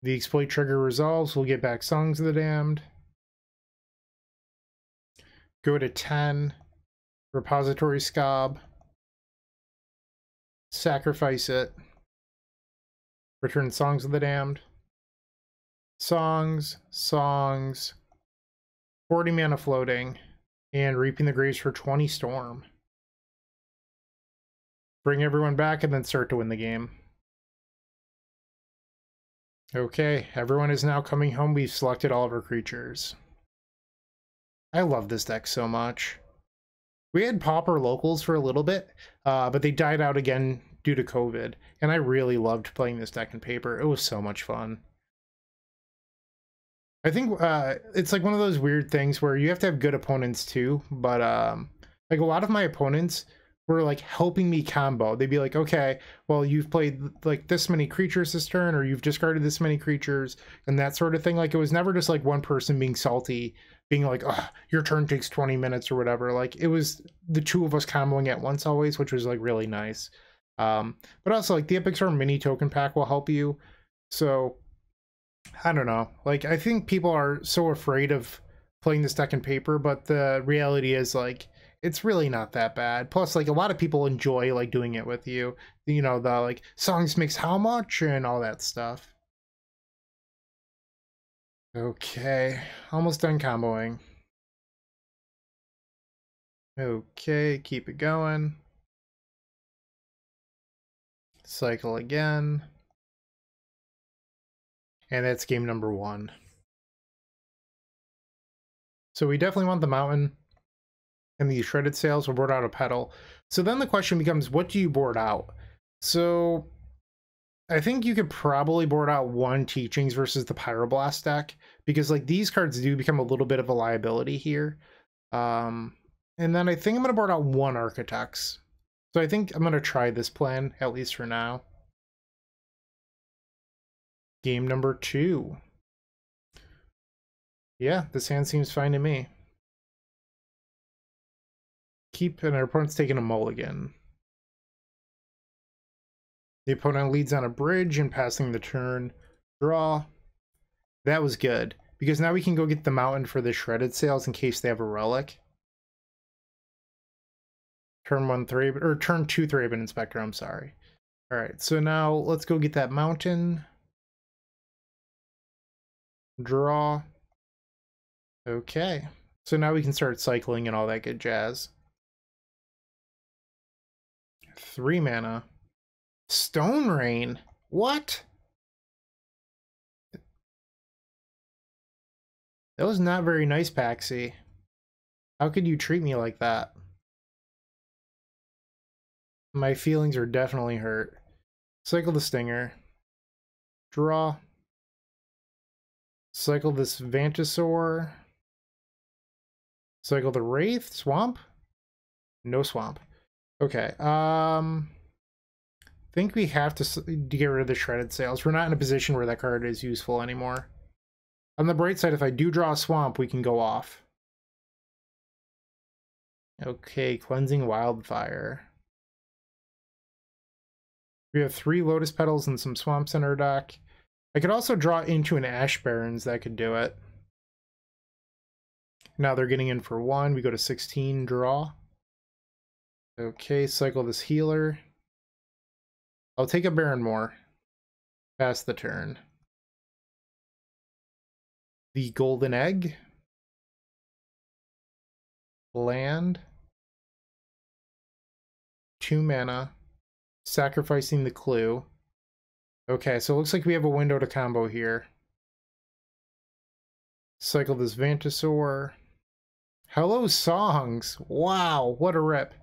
The exploit trigger resolves. We'll get back Songs of the Damned. Go to 10. Repository Skaab. Sacrifice it. Return Songs of the Damned. Songs. 40 mana floating. And Reaping the Graves for 20 Storm. Bring everyone back and then start to win the game. Okay, everyone is now coming home. We've selected all of our creatures. I love this deck so much. We had Pauper locals for a little bit, but they died out again due to COVID. And I really loved playing this deck in paper. It was so much fun. I think it's like one of those weird things where you have to have good opponents too. But like a lot of my opponents were like helping me combo. They'd be like, okay, well, you've played like this many creatures this turn, or you've discarded this many creatures and that sort of thing. Like it was never just like one person being salty, being like, oh, your turn takes 20 minutes or whatever. Like it was the two of us comboing at once always, which was like really nice. But also like the Epicure mini token pack will help you. So I don't know. Like I think people are so afraid of playing this deck in paper, but the reality is like, it's really not that bad. Plus, like, a lot of people enjoy, like, doing it with you. You know, the, like, songs mix how much and all that stuff. Okay. Almost done comboing. Okay, keep it going. Cycle again. And that's game number one. So we definitely want the Mountain. And the Shredded Sails will board out a Petal. So then the question becomes, what do you board out? So I think you could probably board out one Teachings versus the Pyroblast deck, because like these cards do become a little bit of a liability here. And then I think I'm going to board out one Architects. So I think I'm going to try this plan, at least for now. Game number two. Yeah, this hand seems fine to me. Keep, and our opponent's taking a mulligan. The opponent leads on a bridge and passing the turn. Draw. That was good, because now we can go get the Mountain for the Shredded Sails in case they have a Relic. Turn one Thraben, or turn two Thraben Inspector, I'm sorry. Alright, so now let's go get that Mountain. Draw. Okay. So now we can start cycling and all that good jazz. 3 mana. Stone Rain? What? That was not very nice, Paxi. How could you treat me like that? My feelings are definitely hurt. Cycle the Stinger. Draw. Cycle this Vantasaur. Cycle the Wraith? Swamp? No swamp. Okay, I think we have to get rid of the Shredded Sails. We're not in a position where that card is useful anymore. On the bright side, if I do draw a Swamp, we can go off. Okay, Cleansing Wildfire. We have 3 Lotus Petals and some Swamps in our deck. I could also draw into an Ash Barrens, that could do it. Now they're getting in for 1, we go to 16, draw. Okay, cycle this Healer. I'll take a Baron more. Pass the turn. The Golden Egg. Land. 2 mana. Sacrificing the Clue. Okay, so it looks like we have a window to combo here. Cycle this Vantasaur. Hello, Songs! Wow, what a rip.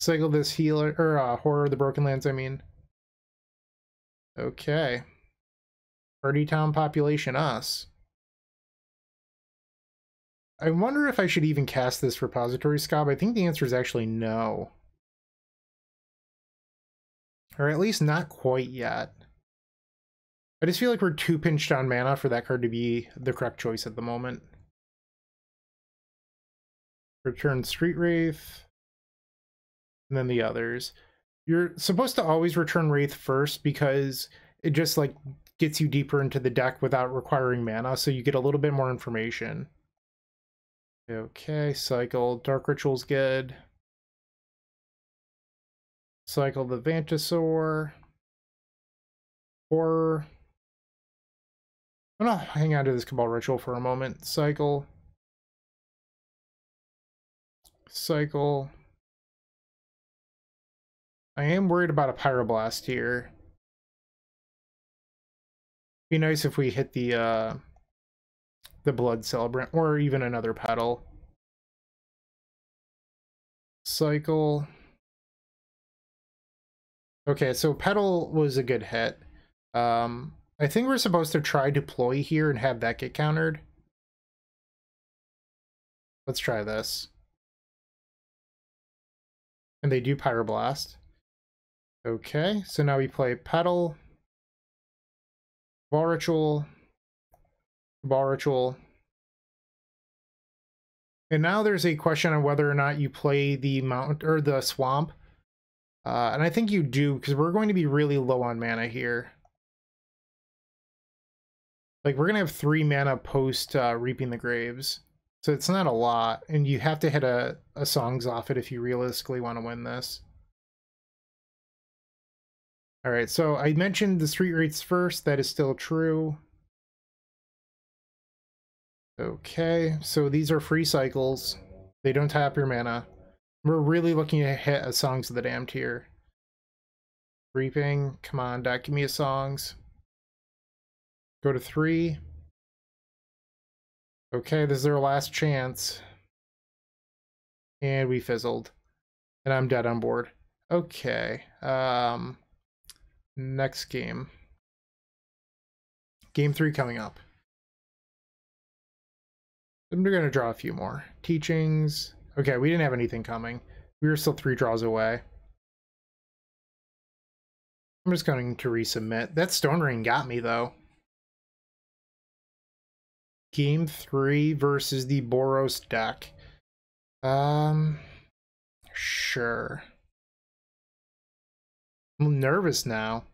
Cycle this healer, or Horror of the Broken Lands, I mean. Okay. Party Town Population Us. I wonder if I should even cast this Repository Skaab. I think the answer is actually no. Or at least not quite yet. I just feel like we're too pinched on mana for that card to be the correct choice at the moment. Return Street Wraith. And then the others. You're supposed to always return Wraith first because it just like gets you deeper into the deck without requiring mana, so you get a little bit more information. Okay, cycle. Dark Ritual's good. Cycle the Vantasaur. Horror. I'm gonna hang on to this Cabal Ritual for a moment. Cycle. Cycle. I am worried about a Pyroblast here. Be nice if we hit the Blood Celebrant or even another petal. Cycle. Okay, so petal was a good hit. I think we're supposed to try deploy here and have that get countered. Let's try this. And they do Pyroblast. Okay, so now we play petal. Cabal Ritual, Cabal Ritual. And now there's a question on whether or not you play the mountain or the swamp. And I think you do, because we're going to be really low on mana here. Like, we're going to have 3 mana post Reaping the Graves. So it's not a lot, and you have to hit a Songs off it if you realistically want to win this. All right, so I mentioned the Street Wraiths first. That is still true. Okay, so these are free cycles. They don't tie up your mana. We're really looking to hit a Songs of the Damned here. Reaping, come on, doc, give me a Songs. Go to 3. Okay, this is their last chance. And we fizzled. And I'm dead on board. Okay, next game. Game 3 coming up. I'm going to draw a few more. Teachings. Okay, we didn't have anything coming. We were still 3 draws away. I'm just going to resubmit. That Stone Rain got me, though. Game 3 versus the Boros deck. Sure. I'm nervous now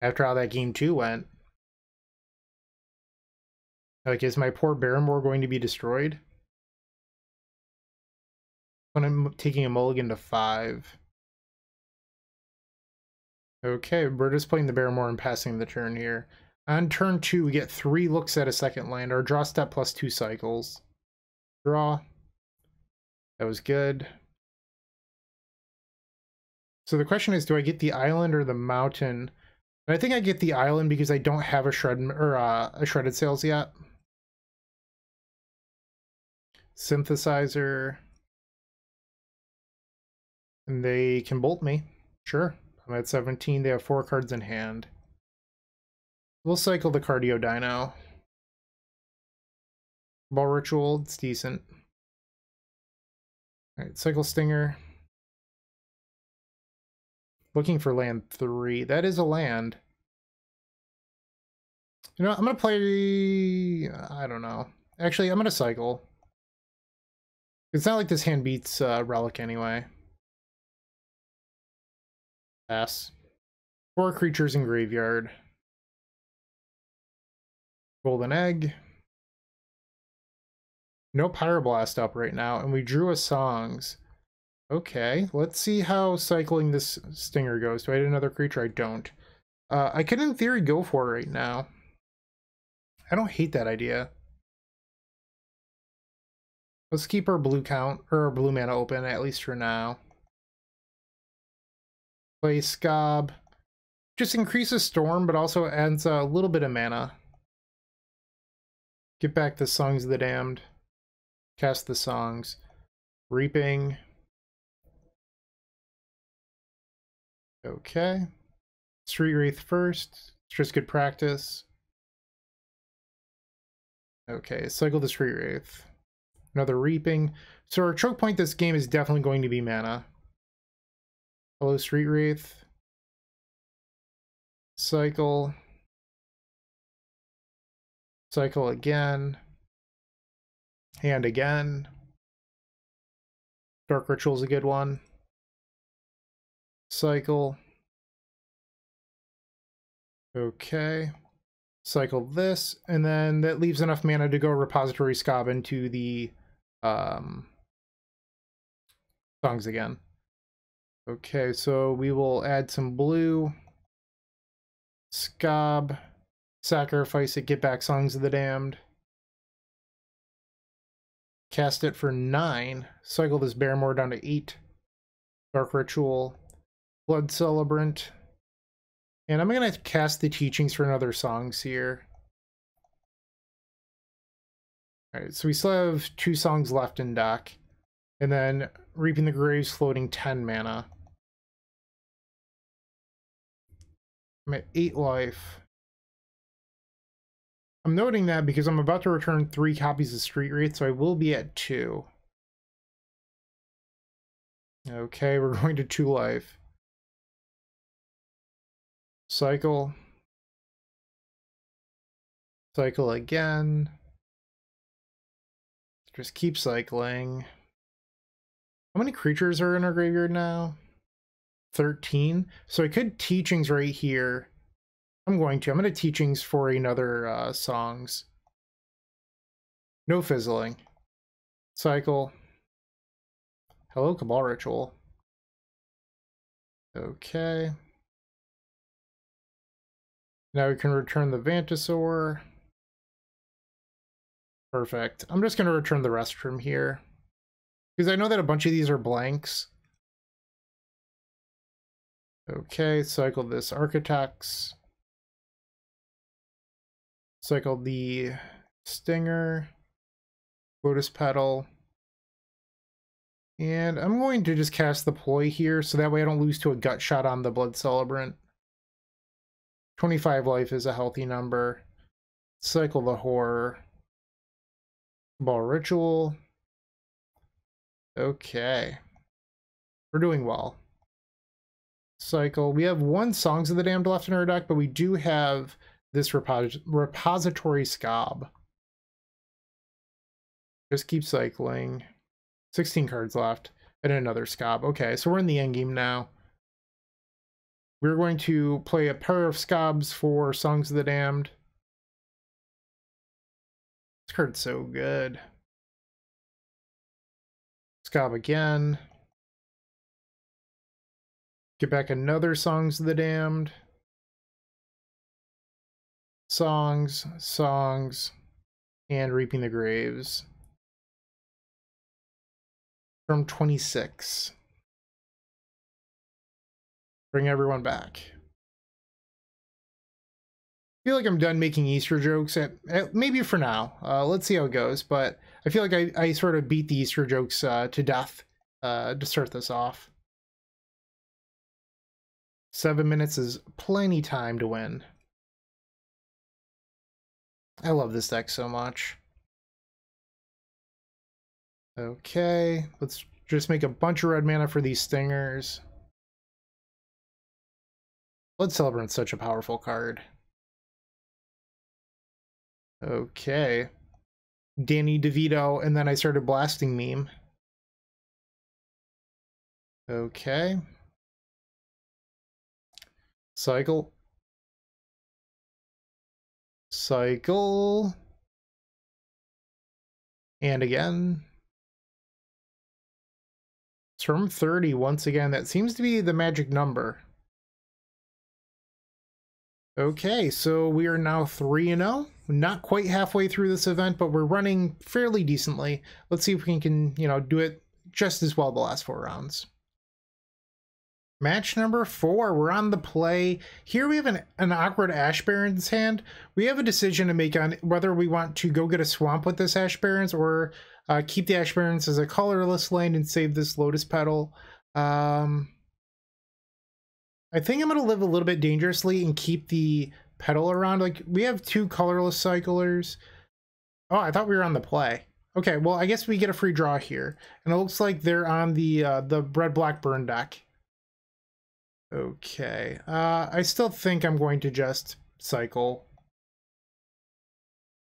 after how that game 2 went. Like, is my poor Barrenmoor going to be destroyed? When I'm taking a mulligan to 5. Okay, we're just playing the Barrenmoor and passing the turn here. On turn 2, we get 3 looks at a second land, or draw step plus 2 cycles. Draw. That was good. So the question is, do I get the island or the mountain? And I think I get the island because I don't have a Shredded Sails yet. Synthesizer. And they can bolt me. Sure. I'm at 17. They have 4 cards in hand. We'll cycle the Cardio Dino. Ball Ritual. It's decent. Alright, cycle Stinger. Looking for land 3. That is a land. You know what? I'm going to play... I don't know. Actually, I'm going to cycle. It's not like this hand beats Relic anyway. Pass. 4 creatures in graveyard. Golden Egg. No Pyroblast up right now, and we drew a Songs. Okay, let's see how cycling this Stinger goes. Do I hit another creature? I don't. I could, in theory, go for it right now. I don't hate that idea. Let's keep our blue count, or our blue mana open, at least for now. Play Skaab. Just increases Storm, but also adds a little bit of mana. Get back the Songs of the Damned. Cast the Songs. Reaping. Okay. Street Wraith first. It's just good practice. Okay, cycle the Street Wraith. Another Reaping. So our choke point this game is definitely going to be mana. Hello, Street Wraith. Cycle. Cycle again. And again. Dark Ritual is a good one. Cycle. Okay. Cycle this, and then that leaves enough mana to go Repository Skaab into the Songs again. Okay, so we will add some blue. Skaab. Sacrifice it, get back Songs of the Damned. Cast it for 9. Cycle this Barrymore down to 8. Dark Ritual. Blood Celebrant. And I'm going to cast the Teachings for another Songs here. Alright, so we still have 2 Songs left in dock. And then Reaping the Graves floating 10 mana. I'm at 8 life. I'm noting that because I'm about to return 3 copies of Street Wraith, so I will be at 2. Okay, we're going to 2 life. Cycle. Cycle again. Just keep cycling. How many creatures are in our graveyard now? 13. So I could Teachings right here. I'm going to Teachings for another Songs. No fizzling. Cycle. Hello, Cabal Ritual. Okay. Now we can return the Vantasaur. Perfect. I'm just going to return the rest from here. Because I know that a bunch of these are blanks. Okay, cycle this Architects. Cycle the Stinger. Lotus Petal. And I'm going to just cast the Ploy here, so that way I don't lose to a gut shot on the Blood Celebrant. 25 life is a healthy number. Cycle the Horror. Cabal Ritual. Okay. We're doing well. Cycle. We have 1 Songs of the Damned left in our deck, but we do have this Repository Skaab. Just keep cycling. 16 cards left. And another Skaab. Okay, so we're in the endgame now. We're going to play a pair of Skaabs for Songs of the Damned. This card's so good. Skaab again. Get back another Songs of the Damned. Songs, Songs, and Reaping the Graves. From 26. Bring everyone back. I feel like I'm done making Easter jokes, maybe for now. Let's see how it goes, but I feel like I sort of beat the Easter jokes to death to start this off. 7 minutes is plenty time to win. I love this deck so much. Okay, let's just make a bunch of red mana for these Stingers. Blood Celebrant's such a powerful card. Okay. Danny DeVito, and then I started blasting meme. Okay. Cycle. Cycle. And again. Turn 30 once again. That seems to be the magic number. Okay, so we are now 3-0. Not quite halfway through this event, but we're running fairly decently. Let's see if we can, do it just as well the last 4 rounds. Match number 4, we're on the play. Here we have an awkward Ash Barrens hand. We have a decision to make on whether we want to go get a swamp with this Ash Barrens or keep the Ash Barrens as a colorless land and save this Lotus Petal. I think I'm going to live a little bit dangerously and keep the Petal around. Like, we have 2 colorless cyclers. Oh, I thought we were on the play. Okay, well, I guess we get a free draw here. And it looks like they're on the red-black burn deck. Okay, I still think I'm going to just cycle.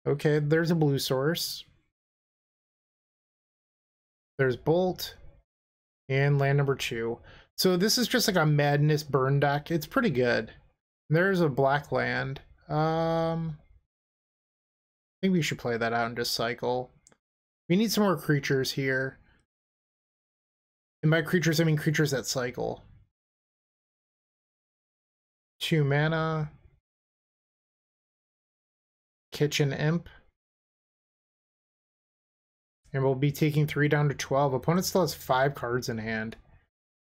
Okay, there's a blue source. There's Bolt. And land number 2. So this is just like a madness burn deck. It's pretty good. There's a black land. I think we should play that out and just cycle. We need some more creatures here. And by creatures, I mean creatures that cycle. 2 mana. Kitchen Imp. And we'll be taking 3 down to 12. Opponent still has 5 cards in hand.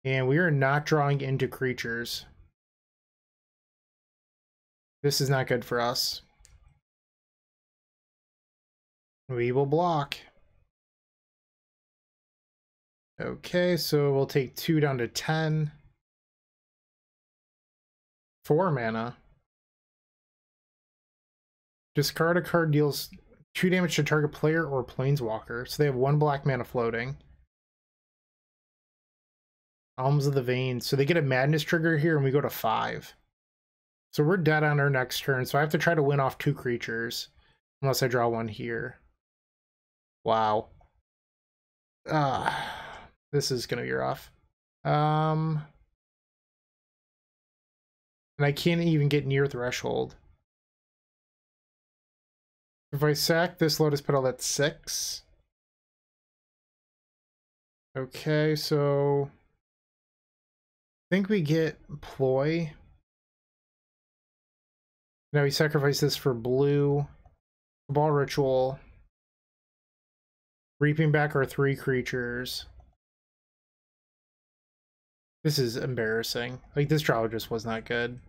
And we are not drawing into creatures. This is not good for us. We will block. Okay, so we'll take 2 down to 10. 4 mana. Discard a card, deals 2 damage to target player or planeswalker. So they have 1 black mana floating. Alms of the Veins. So they get a madness trigger here and we go to 5. So we're dead on our next turn. So I have to try to win off 2 creatures. Unless I draw 1 here. Wow. This is gonna be rough. And I can't even get near threshold. If I sack this Lotus Petal, that's 6. Okay, so I think we get Ploy. Now we sacrifice this for blue. Cabal Ritual. Reaping back our 3 creatures. This is embarrassing. Like, this draw just was not good.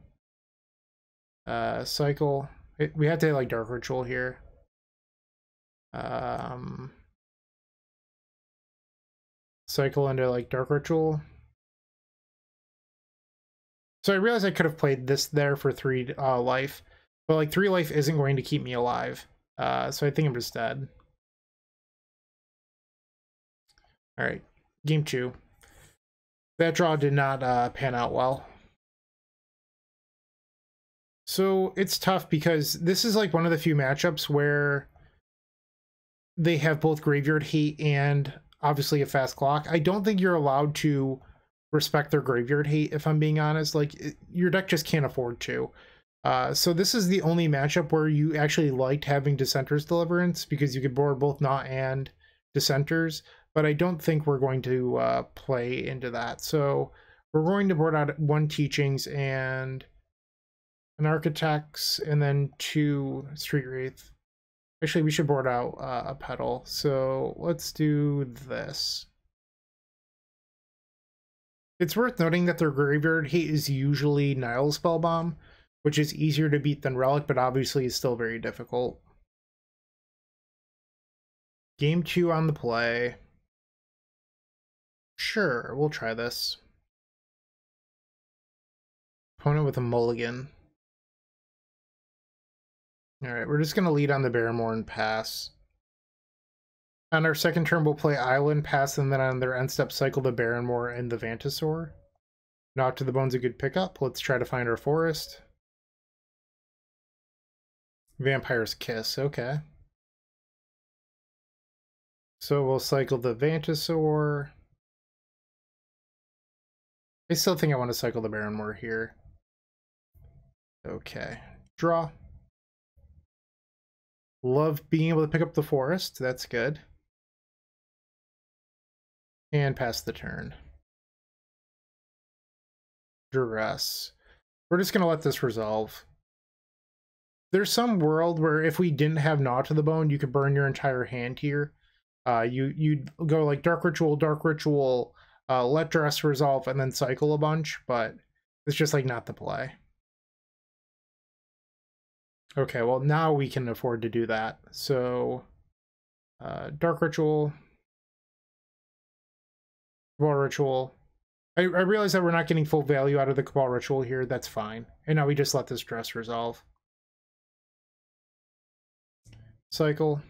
Cycle. We have to hit, like, Dark Ritual here. Cycle into, like, Dark Ritual. So I realized I could have played this there for 3 life, but like 3 life isn't going to keep me alive. So I think I'm just dead. All right, game 2. That draw did not pan out well. So it's tough because this is like one of the few matchups where they have both graveyard hate and obviously a fast clock. I don't think you're allowed to respect their graveyard hate, if I'm being honest. Like, your deck just can't afford to. So this is the only matchup where you actually liked having Dissenter's Deliverance, because you could board both Gnaw and Dissenters, but I don't think we're going to play into that. So we're going to board out 1 Teachings and an Architects, and then 2 Street Wraith. Actually, we should board out a Petal. So let's do this. It's worth noting that their graveyard hate is usually Nihil Spellbomb, which is easier to beat than Relic, but obviously is still very difficult. Game 2 on the play. Sure, we'll try this. Opponent with a mulligan. Alright, we're just going to lead on the Barrymore and pass. On our second turn, we'll play Island, pass, and then on their end step, cycle the Barrenmoor and the Vantasaur. Gnaw to the Bone's a good pickup. Let's try to find our forest. Vampire's Kiss, okay. So we'll cycle the Vantasaur. I still think I want to cycle the Barrenmoor here. Okay, draw. Love being able to pick up the forest, that's good. And pass the turn. Duress. We're just going to let this resolve. There's some world where if we didn't have Gnaw to the Bone, you could burn your entire hand here. You'd go like Dark Ritual, let Duress resolve and then cycle a bunch, but it's just like not the play. Okay, well now we can afford to do that. So Dark Ritual, Cabal Ritual. I realize that we're not getting full value out of the Cabal Ritual here, that's fine. And now we just let this Duress resolve. Cycle.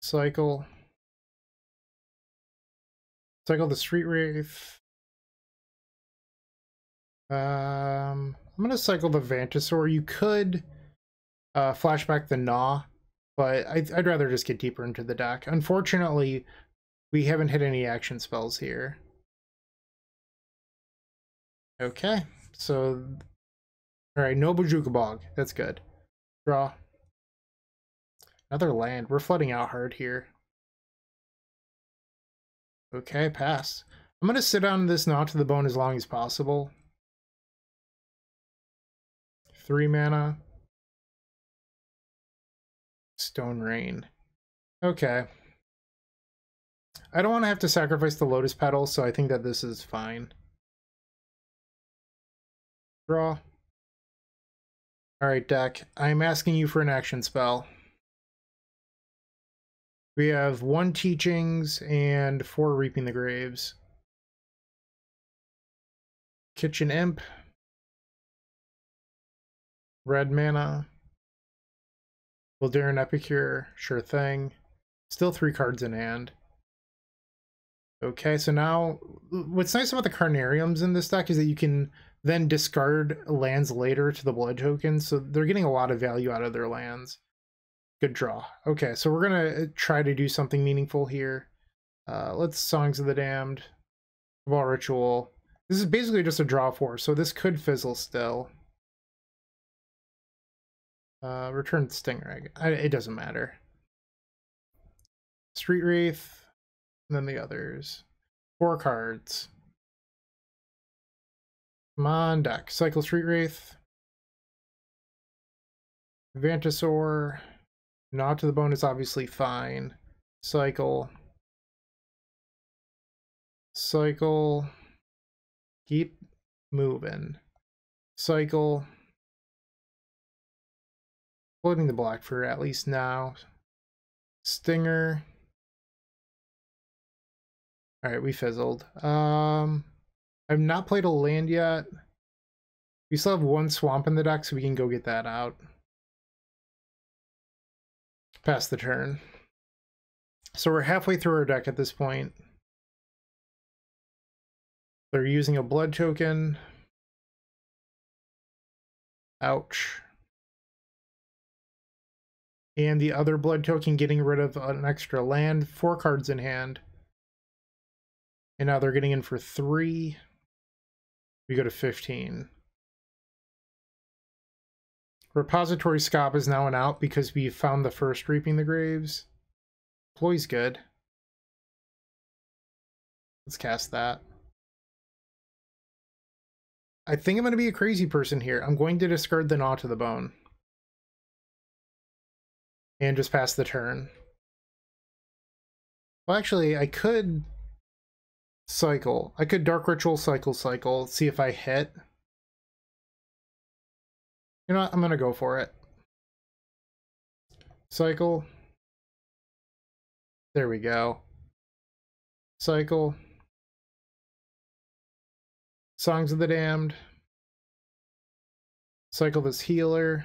Cycle. Cycle the Street Wraith. I'm gonna cycle the Vantasaur. You could flashback the Gnaw, but I'd rather just get deeper into the deck. Unfortunately, we haven't hit any action spells here. Okay, so all right, no Bajukabog. That's good. Draw. Another land. We're flooding out hard here. Okay, pass. I'm gonna sit on this Gnaw to the Bone as long as possible. 3 mana. Stone Rain. Okay. I don't want to have to sacrifice the Lotus Petal, so I think that this is fine. Draw. Alright, deck. I'm asking you for an action spell. We have 1 Teachings and 4 Reaping the Graves. Kitchen Imp. Red mana. Voldaren Epicure, sure thing. Still 3 cards in hand. Okay, so now what's nice about the Carnariums in this deck is that you can then discard lands later to the blood tokens, so they're getting a lot of value out of their lands. Good draw. Okay, so we're gonna try to do something meaningful here. Let's Songs of the Damned, Cabal Ritual. This is basically just a draw 4, so this could fizzle still. Return Stingray. It doesn't matter. Street Wraith, and then the others. 4 cards. Come on, deck. Cycle Street Wraith. Vantasaur. Gnaw to the Bone is obviously fine. Cycle. Cycle. Keep moving. Cycle. Floating the black for at least now. Stinger. Alright, we fizzled. I've not played a land yet. We still have 1 swamp in the deck, so we can go get that out. Pass the turn. So we're halfway through our deck at this point. They're using a blood token. Ouch. And the other blood token getting rid of an extra land. 4 cards in hand. And now they're getting in for 3. We go to 15. Repository Skaab is now an out because we found the first Reaping the Graves. Ploy's good. Let's cast that. I think I'm going to be a crazy person here. I'm going to discard the Gnaw to the Bone. And just pass the turn. Well, actually, I could cycle. I could Dark Ritual, cycle, cycle, see if I hit. You know what? I'm going to go for it. Cycle. There we go. Cycle. Songs of the Damned. Cycle this healer.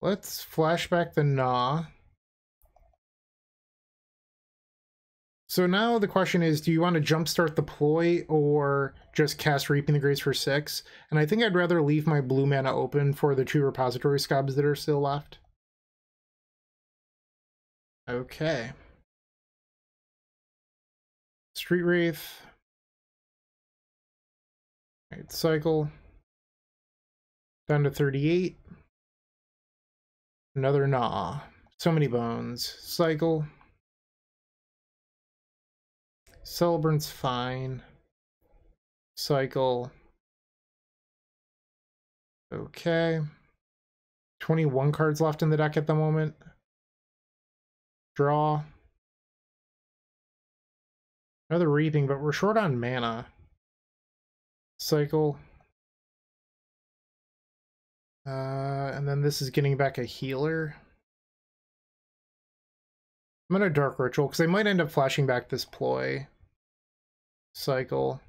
Let's flashback the Gnaw. So now the question is, do you want to jumpstart the Ploy or just cast Reaping the Graves for 6? And I think I'd rather leave my blue mana open for the 2 Repository Skaabs that are still left. Okay. Street Wraith. Alright, cycle. Down to 38. Another Gnaw. So many bones. Cycle. Celebrant's fine. Cycle. Okay. 21 cards left in the deck at the moment. Draw. Another Reaping, but we're short on mana. Cycle. And then this is getting back a healer. I'm going to Dark Ritual, because they might end up flashing back this Ploy. Cycle.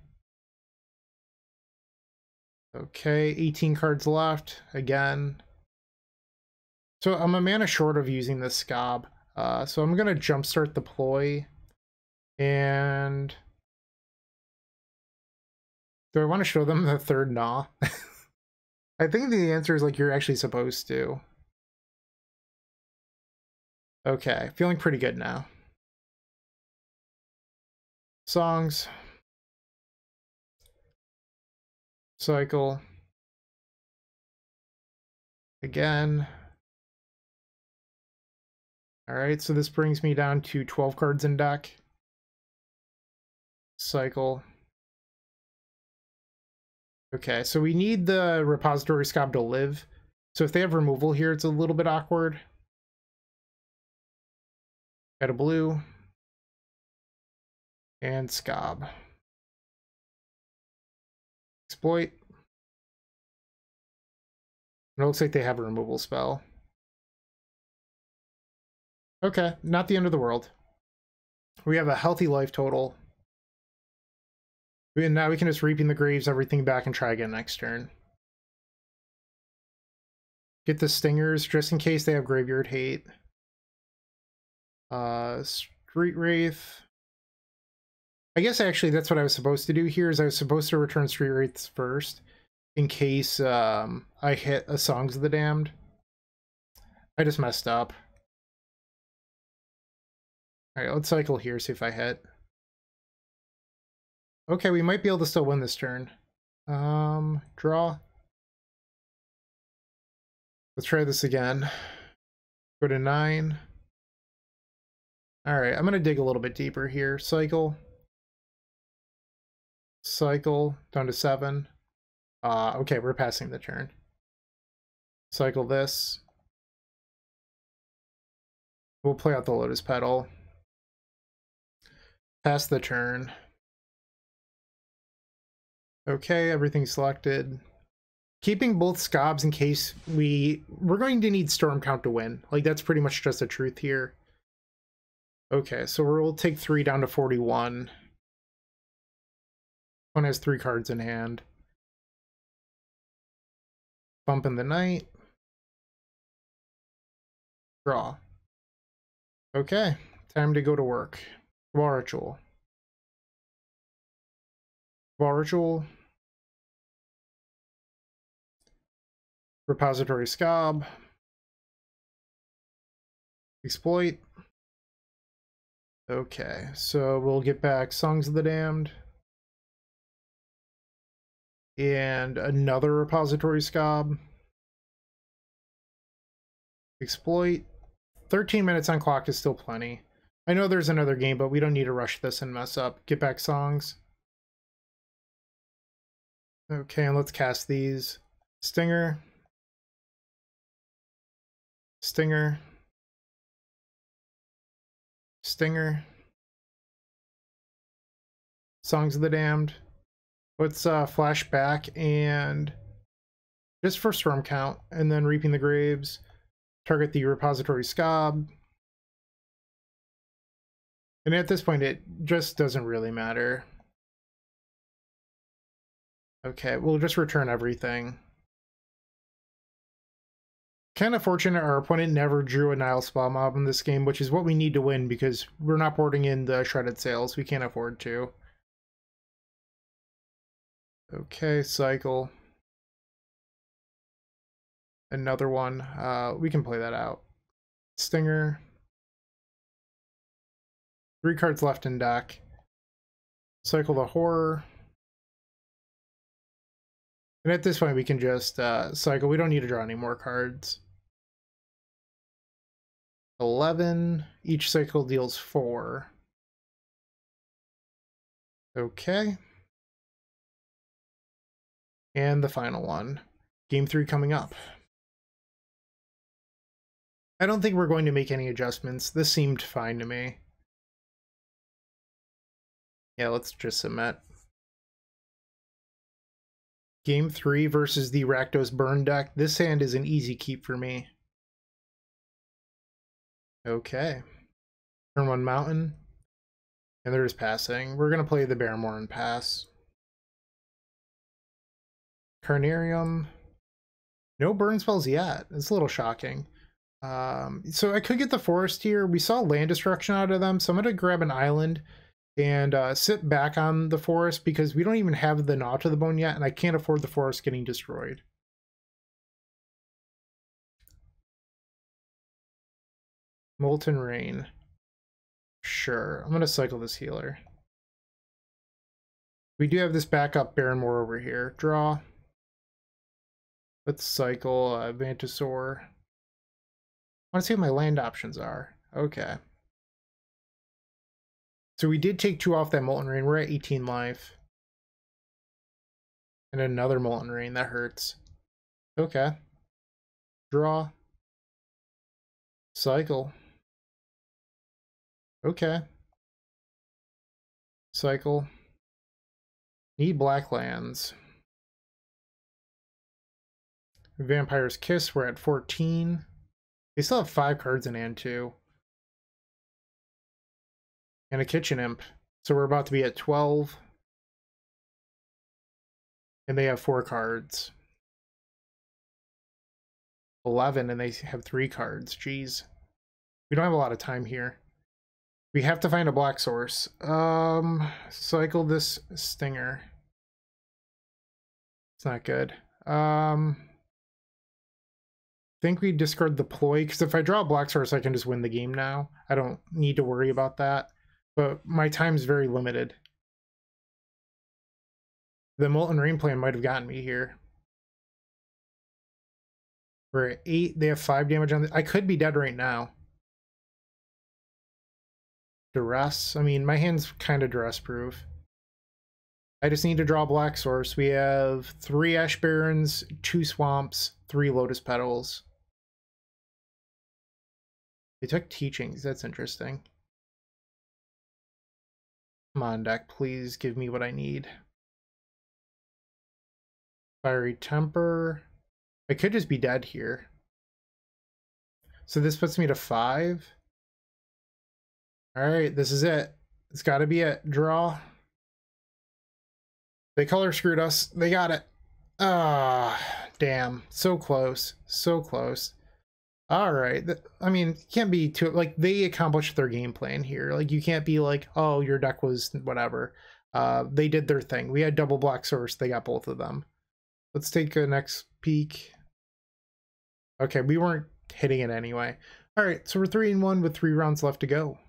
Okay, 18 cards left, again. So I'm a mana short of using this Skaab. So I'm going to jumpstart the Ploy. And... do I want to show them the third Gnaw? I think the answer is, like, you're actually supposed to. Okay, feeling pretty good now. Songs. Cycle. Again. Alright, so this brings me down to 12 cards in deck. Cycle. Okay, so we need the Repository Skaab to live. So if they have removal here, it's a little bit awkward. Got a blue. And Skaab. Exploit. It looks like they have a removal spell. Okay, not the end of the world. We have a healthy life total. And now we can just Reaping the Graves, everything back, and try again next turn. Get the Stingers, just in case they have Graveyard Hate. Street Wraith. I guess actually that's what I was supposed to do here, is I was supposed to return Street Wraiths first, in case I hit a Songs of the Damned. I just messed up. Alright, let's cycle here, see if I hit. Okay, we might be able to still win this turn. Draw. Let's try this again. Go to 9. Alright, I'm going to dig a little bit deeper here. Cycle. Cycle. Down to 7. Okay, we're passing the turn. Cycle this. We'll play out the Lotus Petal. Pass the turn. Okay, everything's selected. Keeping both Skaabs in case we're going to need Storm Count to win. Like, that's pretty much just the truth here. Okay, so we'll take 3 down to 41. One has 3 cards in hand. Bump in the Night. Draw. Okay, time to go to work. Cabal Ritual. Cabal Ritual. Repository Skaab. Exploit. Okay, so we'll get back Songs of the Damned. And another Repository Skaab. Exploit. 13 minutes on clock is still plenty. I know there's another game, but we don't need to rush this and mess up. Get back Songs. Okay, and let's cast these. Stinger. Stinger. Stinger. Songs of the Damned. Let's flash back and just for Storm Count, and then Reaping the Graves. Target the Repository Skaab. And at this point, it just doesn't really matter. Okay, we'll just return everything. Kind of fortunate our opponent never drew a Nihil Spellbomb in this game, which is what we need to win because we're not boarding in the Shredded Sails. We can't afford to. Okay, cycle. Another one. We can play that out. Stinger. 3 cards left in deck. Cycle the Horror. And at this point we can just cycle. We don't need to draw any more cards. 11. Each cycle deals 4. Okay. And the final one. Game 3 coming up. I don't think we're going to make any adjustments. This seemed fine to me. Yeah, let's just submit. Game 3 versus the Rakdos Burn deck. This hand is an easy keep for me. Okay. Turn 1 Mountain. And they're just passing. We're going to play the Barrymore and pass. Carnarium. No burn spells yet. It's a little shocking. So I could get the forest here. We saw land destruction out of them, so I'm going to grab an island and sit back on the forest because we don't even have the Gnaw to the Bone yet, and I can't afford the forest getting destroyed. Molten Rain. Sure, I'm going to cycle this healer. We do have this backup Barrenmoor over here. Draw. Let's cycle Vantasaur. I want to see what my land options are. Okay. So we did take 2 off that Molten Rain. We're at 18 life. And another Molten Rain. That hurts. Okay. Draw. Cycle. Okay. Cycle. Need black lands. Vampire's Kiss. We're at 14. They still have 5 cards in hand too. And a Kitchen Imp. So we're about to be at 12. And they have 4 cards. 11 and they have 3 cards. Jeez. We don't have a lot of time here. We have to find a black source. Cycle this Stinger. It's not good. I think we discard the Ploy, because if I draw a black source, I can just win the game now. I don't need to worry about that, but my time's very limited. The Molten Rain plan might have gotten me here. We're at 8. They have 5 damage on the... I could be dead right now. Duress. I mean, my hand's kind of duress-proof. I just need to draw a black source. We have 3 Ash Barrens, 2 Swamps, 3 Lotus Petals. They took Teachings. That's interesting. Come on, deck. Please give me what I need. Fiery Temper. I could just be dead here. So this puts me to 5. Alright, this is it. It's got to be it. Draw. They color screwed us. They got it. Ah, damn. So close. So close. All right. I mean, can't be too... Like, they accomplished their game plan here. Like, you can't be like, oh, your deck was whatever. They did their thing. We had double black source. They got both of them. Let's take a next peek. Okay, we weren't hitting it anyway. All right, so we're 3-1 with 3 rounds left to go.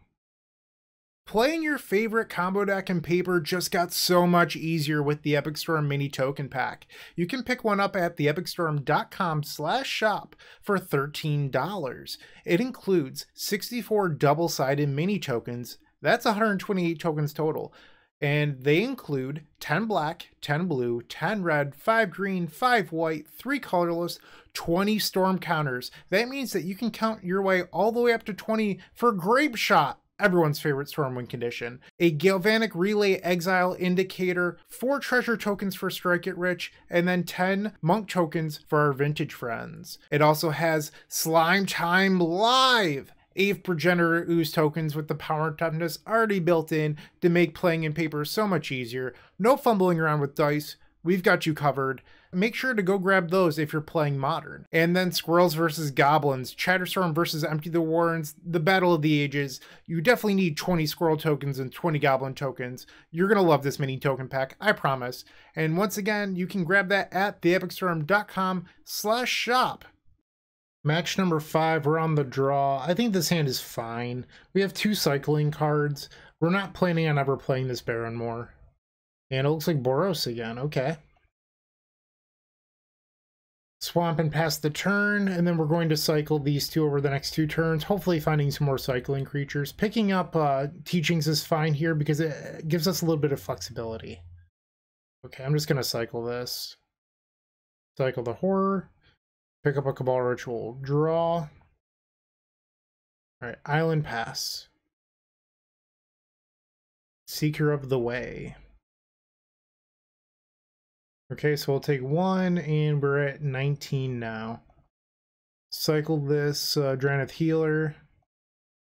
Playing your favorite combo deck and paper just got so much easier with the Epic Storm Mini Token Pack. You can pick one up at theepicstorm.com/shop for $13. It includes 64 double-sided mini tokens. That's 128 tokens total. And they include 10 black, 10 blue, 10 red, 5 green, 5 white, 3 colorless, 20 storm counters. That means that you can count your way all the way up to 20 for Grape Shot, everyone's favorite Stormwind condition, a Galvanic Relay Exile Indicator, 4 treasure tokens for Strike It Rich, and then 10 monk tokens for our vintage friends. It also has Slime Time Live! 8 Progenitor Ooze tokens with the power and toughness already built in to make playing in paper so much easier. No fumbling around with dice. We've got you covered. Make sure to go grab those if you're playing Modern. And then Squirrels vs. Goblins, Chatterstorm vs. Empty the Warrens, the Battle of the Ages. You definitely need 20 Squirrel tokens and 20 Goblin tokens. You're going to love this mini token pack, I promise. And once again, you can grab that at theepicstorm.com/shop. Match number 5, we're on the draw. I think this hand is fine. We have 2 cycling cards. We're not planning on ever playing this Barrenmoor. And it looks like Boros again, okay. Swamp and pass the turn, and then we're going to cycle these 2 over the next 2 turns, hopefully finding some more cycling creatures. Picking up Teachings is fine here because it gives us a little bit of flexibility. Okay, I'm just going to cycle this. Cycle the Horror. Pick up a Cabal Ritual. Draw. All right, Island Pass. Seeker of the Way. Okay, so we'll take one, and we're at 19 now. Cycle this Dranith Healer.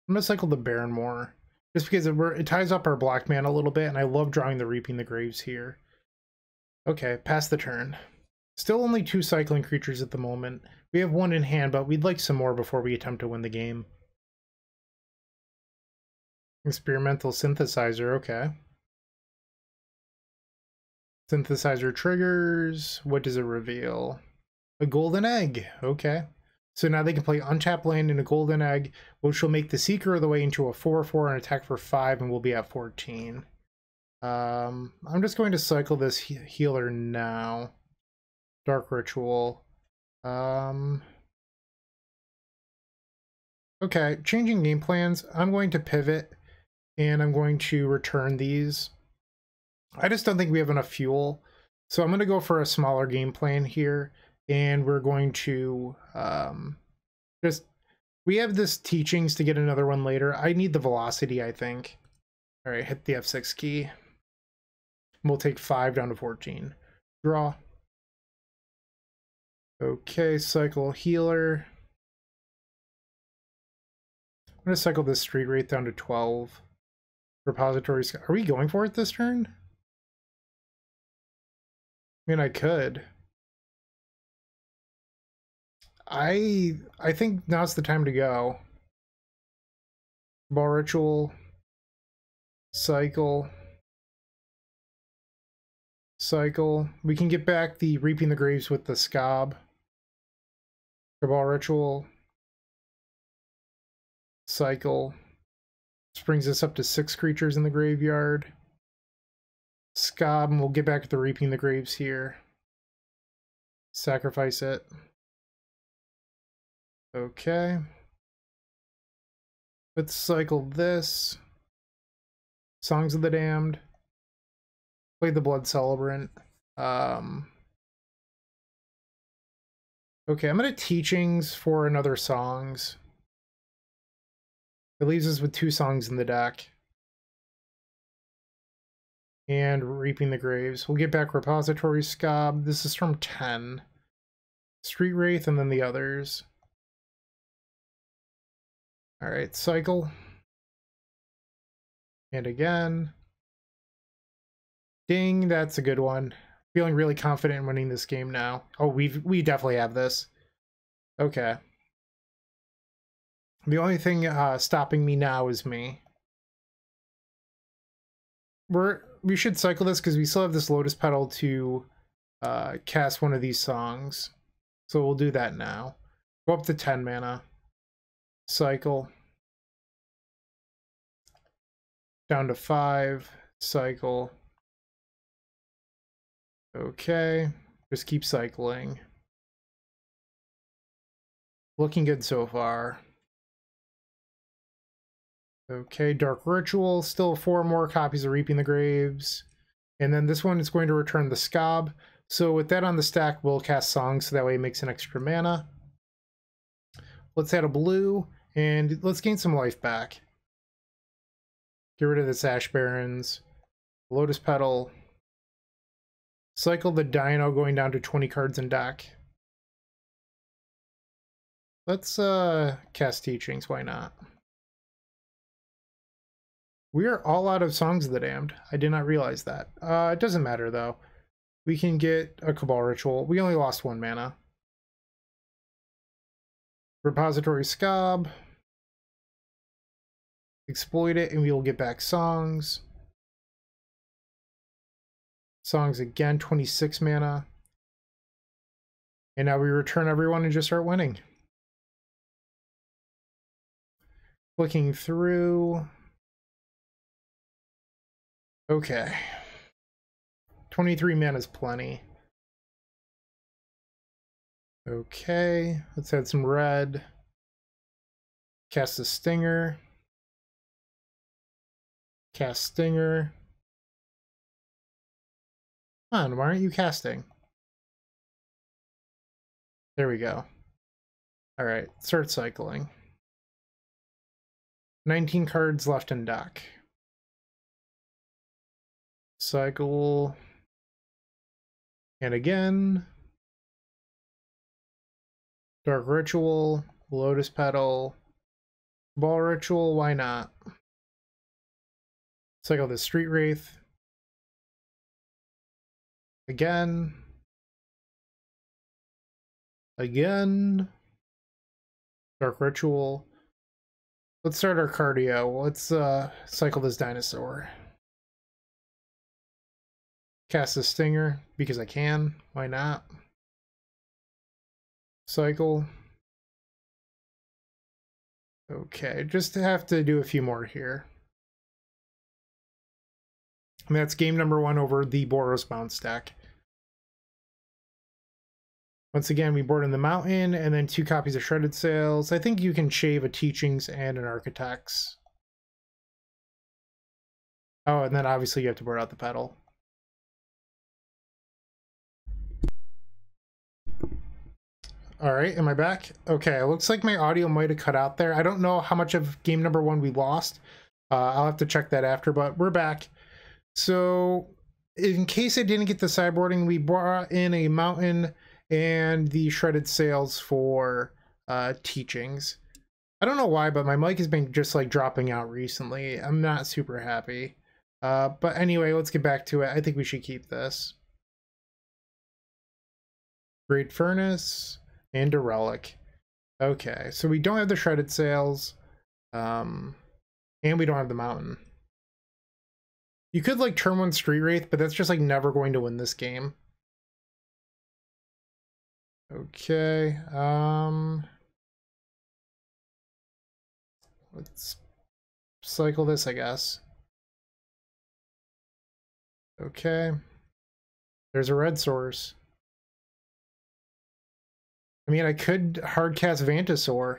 I'm going to cycle the Baron more, just because it ties up our black man a little bit, and I love drawing the Reaping the Graves here. Okay, pass the turn. Still only two cycling creatures at the moment. We have one in hand, but we'd like some more before we attempt to win the game. Experimental Synthesizer, okay. Synthesizer triggers. What does it reveal? A golden egg. Okay. So now they can play untap land and a golden egg, which will make the Seeker of the Way into a 4/4 and attack for 5, and we'll be at 14. I'm just going to cycle this healer now. Dark Ritual. Okay, changing game plans. I'm going to pivot, and I'm going to return these. I just don't think we have enough fuel, so I'm going to go for a smaller game plan here, and we're going to we have this teachings to get another one later. I need the velocity, I think. All right, hit the F6 key. We'll take 5 down to 14. Draw. Okay, cycle healer. I'm going to cycle this Street Wraith down to 12. Repository Skaab. Are we going for it this turn? I mean, I could. I think now's the time to go. Cabal Ritual. Cycle. Cycle. We can get back the Reaping the Graves with the Skaab. Cabal Ritual. Cycle. Which brings us up to 6 creatures in the graveyard. Skaab, and we'll get back to the Reaping the Graves here. Sacrifice it. Okay. Let's cycle this. Songs of the Damned. Play the Blood Celebrant. Okay, I'm going to Teachings for another Songs. It leaves us with 2 songs in the deck. And Reaping the Graves. We'll get back Repository Skaab. This is from 10. Street Wraith and then the others. Alright, cycle. And again. Ding, that's a good one. Feeling really confident in winning this game now. Oh, we definitely have this. Okay. The only thing stopping me now is me. We should cycle this because we still have this Lotus Petal to cast one of these songs. So we'll do that now. Go up to 10 mana. Cycle. Down to 5. Cycle. Okay. Just keep cycling. Looking good so far. Okay, Dark Ritual. Still 4 more copies of Reaping the Graves. And then this one is going to return the Skaab. So with that on the stack, we'll cast Songs, so that way it makes an extra mana. Let's add a blue, and let's gain some life back. Get rid of this Ash Barrens. Lotus Petal. Cycle the Dino, going down to 20 cards in deck. Let's cast Teachings, why not? We are all out of Songs of the Damned. I did not realize that. It doesn't matter, though. We can get a Cabal Ritual. We only lost 1 mana. Repository Skaab. Exploit it, and we will get back Songs. Songs again, 26 mana. And now we return everyone and just start winning. Clicking through... Okay, 23 mana is plenty. Okay, let's add some red. Cast a Stinger. Cast Stinger. Come on, why aren't you casting? There we go. All right, start cycling. 19 cards left in dock. Cycle. And again. Dark Ritual, Lotus Petal, Cabal Ritual, why not? Cycle the Street Wraith. Again. Again. Dark Ritual. Let's start our cardio. Let's cycle this dinosaur. Cast this stinger because I can. Why not? Cycle. Okay, just have to do a few more here. And that's game number one over the Boros Bounce deck. Once again, we board in the mountain and then 2 copies of Shredded Sails. I think you can shave a Teachings and an Architects. Oh, and then obviously you have to board out the Petal. Alright, am I back? Okay, it looks like my audio might have cut out there. I don't know how much of game number one we lost. I'll have to check that after, but we're back. So, in case I didn't get the sideboarding, we brought in a mountain and the Shredded Sails for Teachings. I don't know why, but my mic has been just like dropping out recently. I'm not super happy. But anyway, let's get back to it. I think we should keep this. Great Furnace and a Relic. Okay, so we don't have the Shredded Sails. And we don't have the mountain. You could like turn one Street Wraith, but that's just like never going to win this game. Okay, let's cycle this, I guess. Okay, there's a red source. I mean, I could hard cast Vantasaur.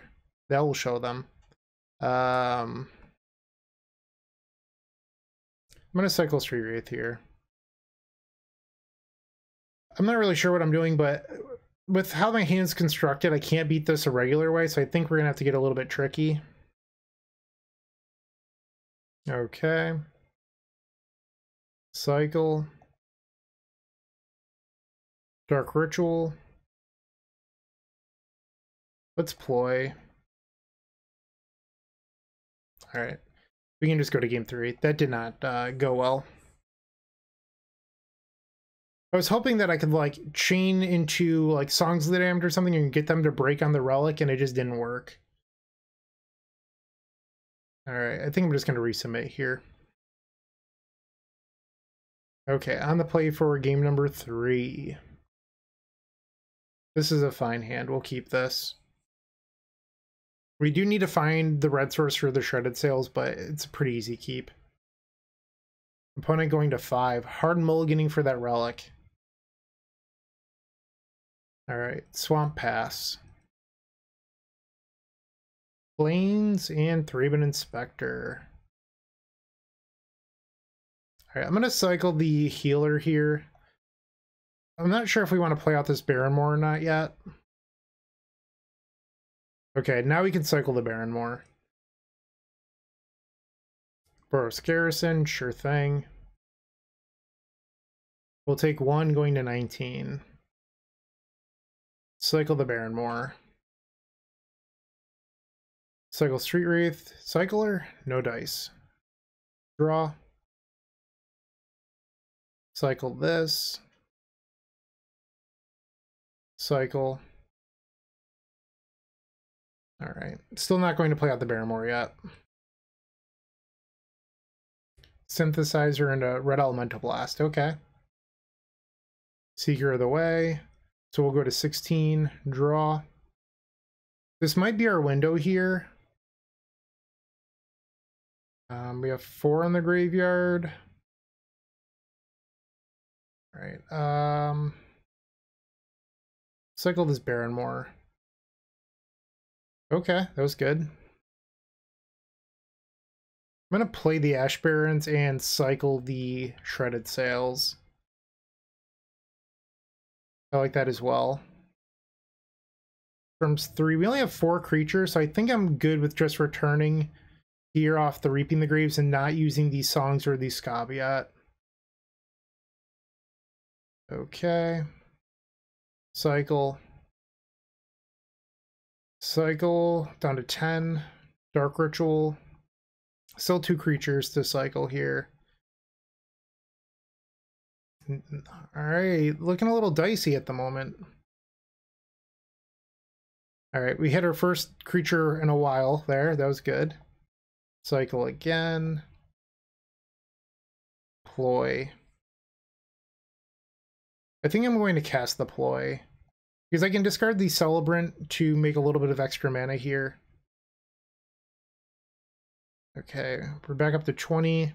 That will show them. I'm going to cycle Street Wraith here. I'm not really sure what I'm doing, but with how my hand's constructed, I can't beat this a regular way, so I think we're going to have to get a little bit tricky. Okay. Cycle. Dark Ritual. Let's ploy. Alright. We can just go to game three. That did not go well. I was hoping that I could like chain into like Songs of the Damned or something and get them to break on the Relic, and it just didn't work. All right, I think I'm just going to resubmit here. Okay, on the play for game number 3. This is a fine hand. We'll keep this. We do need to find the red source for the Shredded Sails, but it's a pretty easy keep. Opponent going to 5. Hard mulliganing for that Relic. Alright, Swamp Pass. Plains and Thraben Inspector. Alright, I'm going to cycle the healer here. I'm not sure if we want to play out this Barrenmoor or not yet. Okay, now we can cycle the Barrenmoor. Boros Garrison, sure thing. We'll take 1, going to 19. Cycle the Barrenmoor. Cycle Street Wraith. Cycler, no dice. Draw. Cycle this. Cycle. Alright, still not going to play out the Barrenmoor yet. Synthesizer and a red Elemental Blast, okay. Seeker of the Way, so we'll go to 16, draw. This might be our window here. We have 4 on the graveyard. Alright, cycle this Barrenmoor. Okay, that was good. I'm going to play the Ash Barrens and cycle the Shredded Sails. I like that as well. From 3, we only have 4 creatures, so I think I'm good with just returning here off the Reaping the Graves and not using the Songs or the Skaab yet. Okay. Cycle. Cycle down to 10. Dark Ritual. Still two creatures to cycle here. Alright, looking a little dicey at the moment. Alright, we hit our first creature in a while there. That was good. Cycle again. Ploy. I think I'm going to cast the Ploy, because I can discard the Celebrant to make a little bit of extra mana here. Okay, we're back up to 20.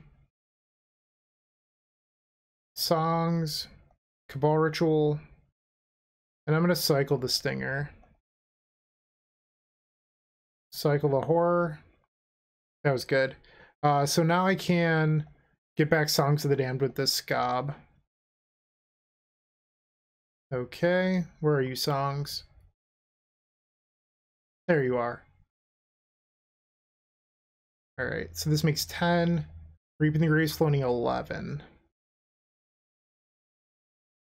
Songs, Cabal Ritual, and I'm going to cycle the Stinger. Cycle the Horror. That was good. So now I can get back Songs of the Damned with this Skaab. Okay, where are you, Songs? There you are. Alright, so this makes 10. Reaping the Graves floating 11.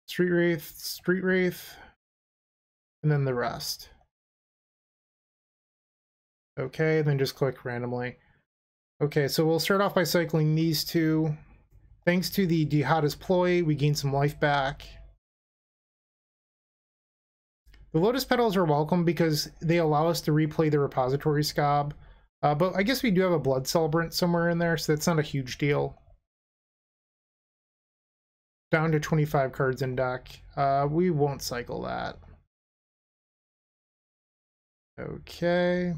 Street Wraith, and then the rest. Okay, then just click randomly. Okay, so we'll start off by cycling these two. Thanks to the Dihada's Ploy, we gain some life back. The Lotus Petals are welcome because they allow us to replay the Repository Skaab. But I guess we do have a Blood Celebrant somewhere in there, so that's not a huge deal. Down to 25 cards in deck. We won't cycle that. Okay.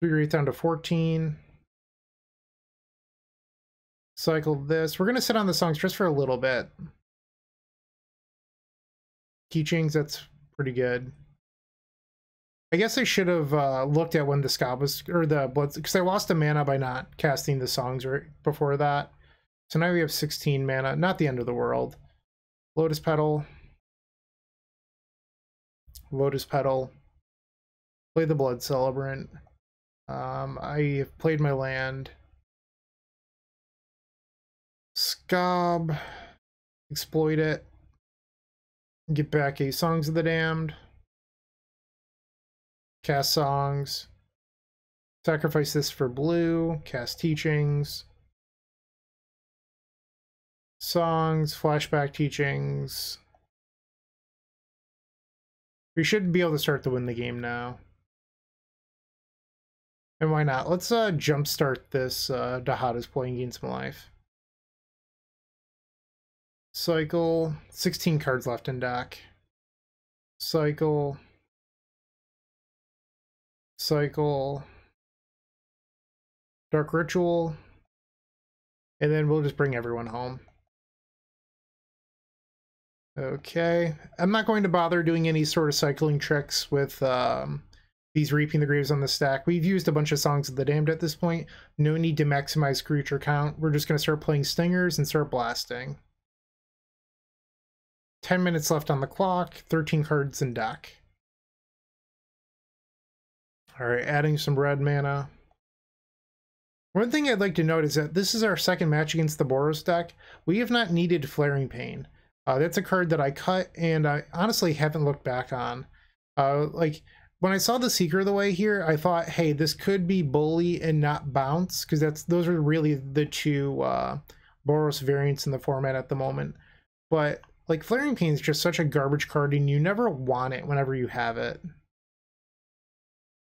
Figure it down to 14. Cycle this. We're going to sit on the Songs just for a little bit. Teachings, that's pretty good. I guess I should have looked at when the Skaab was, or the Blood, because I lost a mana by not casting the Songs right before that. So now we have 16 mana. Not the end of the world. Lotus Petal. Lotus Petal. Play the Blood Celebrant. I have played my land. Skaab. Exploit it. Get back a Songs of the Damned. Cast Songs. Sacrifice this for blue. Cast Teachings. Songs, flashback teachings. We should be able to start to win the game now. And why not? Let's jumpstart this Dihada's Ploy and gain some life. Cycle. 16 cards left in deck. Cycle. Cycle. Dark Ritual. And then we'll just bring everyone home. Okay, I'm not going to bother doing any sort of cycling tricks with these Reaping the Graves on the stack. We've used a bunch of Songs of the Damned at this point. No need to maximize creature count. We're just going to start playing Stingers and start blasting. 10 minutes left on the clock, 13 cards in deck. Alright, adding some red mana. One thing I'd like to note is that this is our second match against the Boros deck. We have not needed Flaring Pain. That's a card that I cut and I honestly haven't looked back on. Like when I saw the Seeker of the Way here, I thought, hey, this could be Bully and not Bounce, because those are really the two Boros variants in the format at the moment. But like Flaring Pain is just such a garbage card and you never want it whenever you have it.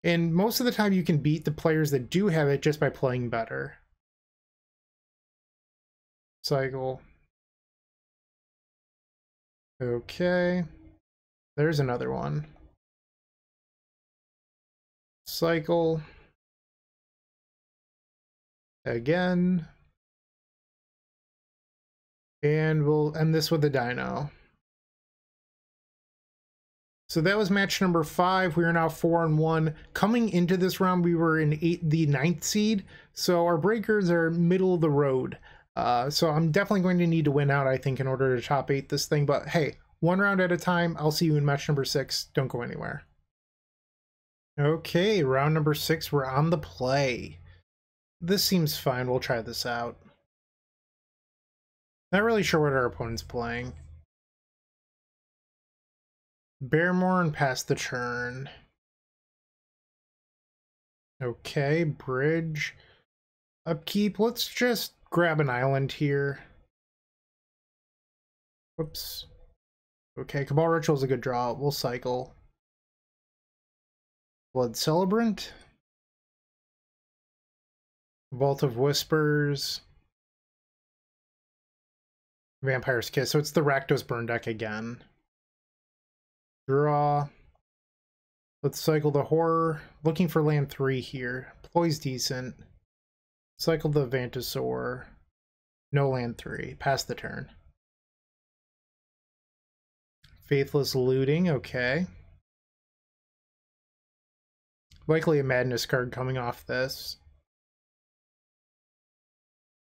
And most of the time you can beat the players that do have it just by playing better. Cycle. Okay. There's another one. Cycle. Again. And we'll end this with a dino. So that was match number 5. We are now 4-1. Coming into this round, we were in the 9th seed. So our breakers are middle of the road. So I'm definitely going to need to win out, I think, in order to top 8 this thing. But hey, one round at a time. I'll see you in match number 6. Don't go anywhere. Okay, round number 6, we're on the play. This seems fine, we'll try this out. Not really sure what our opponent's playing. Bearmore pass the turn. Okay, bridge. Upkeep, let's just grab an island here. Whoops. Okay, Cabal Ritual is a good draw, we'll cycle. Blood Celebrant. Vault of Whispers. Vampire's Kiss, so it's the Rakdos Burn deck again. Draw. Let's cycle the Horror. Looking for land 3 here. Ploy's decent. Cycle the Vantasaur. No land 3. Pass the turn. Faithless Looting, okay. Likely a Madness card coming off this.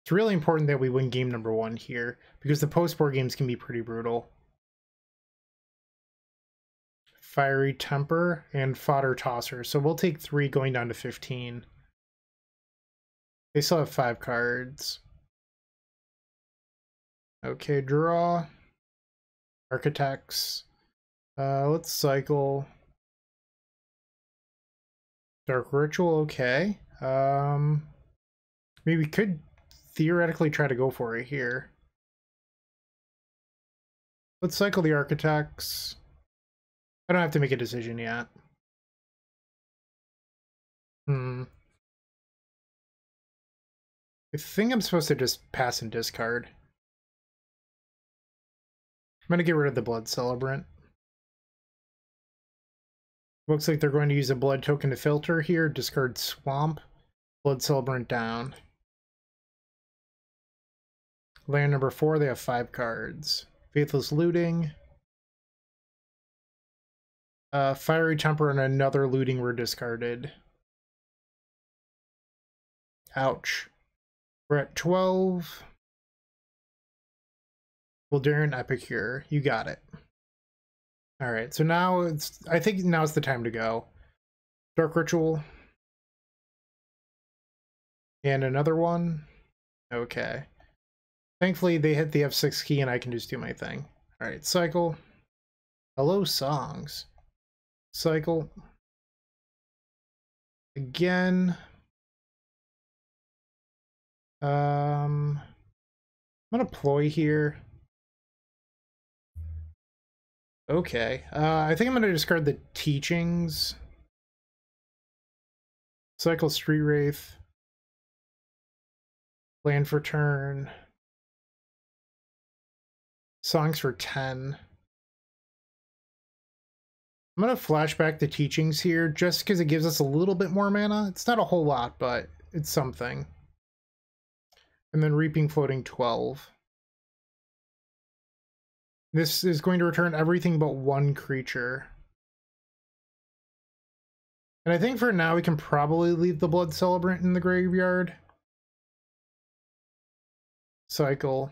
It's really important that we win game number 1 here, because the post-board games can be pretty brutal. Fiery Temper and Fodder Tosser, so we'll take 3 going down to 15. They still have 5 cards. Okay, draw. Architects. Let's cycle. Dark Ritual, okay. I mean, we could theoretically try to go for it here. Let's cycle the Architects. I don't have to make a decision yet. I think I'm supposed to just pass and discard. I'm going to get rid of the Blood Celebrant. Looks like they're going to use a blood token to filter here. Discard Swamp. Blood Celebrant down. Land number 4, they have 5 cards. Faithless Looting. Fiery Temper and another Looting were discarded. Ouch. We're at 12. Voldaren Epicure. You got it. Alright, so now it's... I think now's the time to go. Dark Ritual. And another one. Okay. Thankfully, they hit the F6 key and I can just do my thing. Alright, cycle. Hello, songs. Cycle. Again. I'm going to ploy here. Okay, I think I'm going to discard the Teachings. Cycle Street Wraith. Land for turn. Songs for 10. I'm going to flashback the Teachings here just because it gives us a little bit more mana. It's not a whole lot, but it's something. And then Reaping Floating 12. This is going to return everything but 1 creature. And I think for now we can probably leave the Blood Celebrant in the graveyard. Cycle.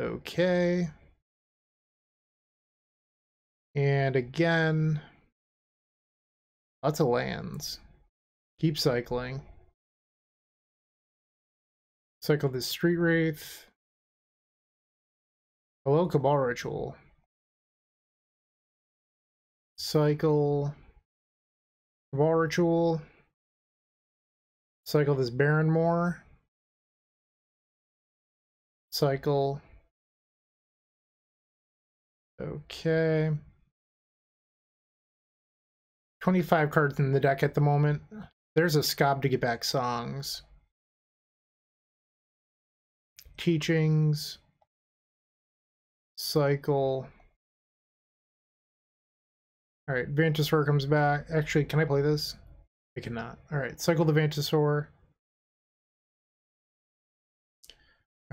Okay. And again. Lots of lands. Keep cycling. Cycle this Street Wraith. Hello, Cabal Ritual. Cycle. Cabal Ritual. Cycle this Barrenmoor. Cycle. Okay. 25 cards in the deck at the moment. There's a Skaab to get back songs. Teachings. Cycle. Alright, Vantasaur comes back. Actually, can I play this? I cannot. Alright, cycle the Vantasaur.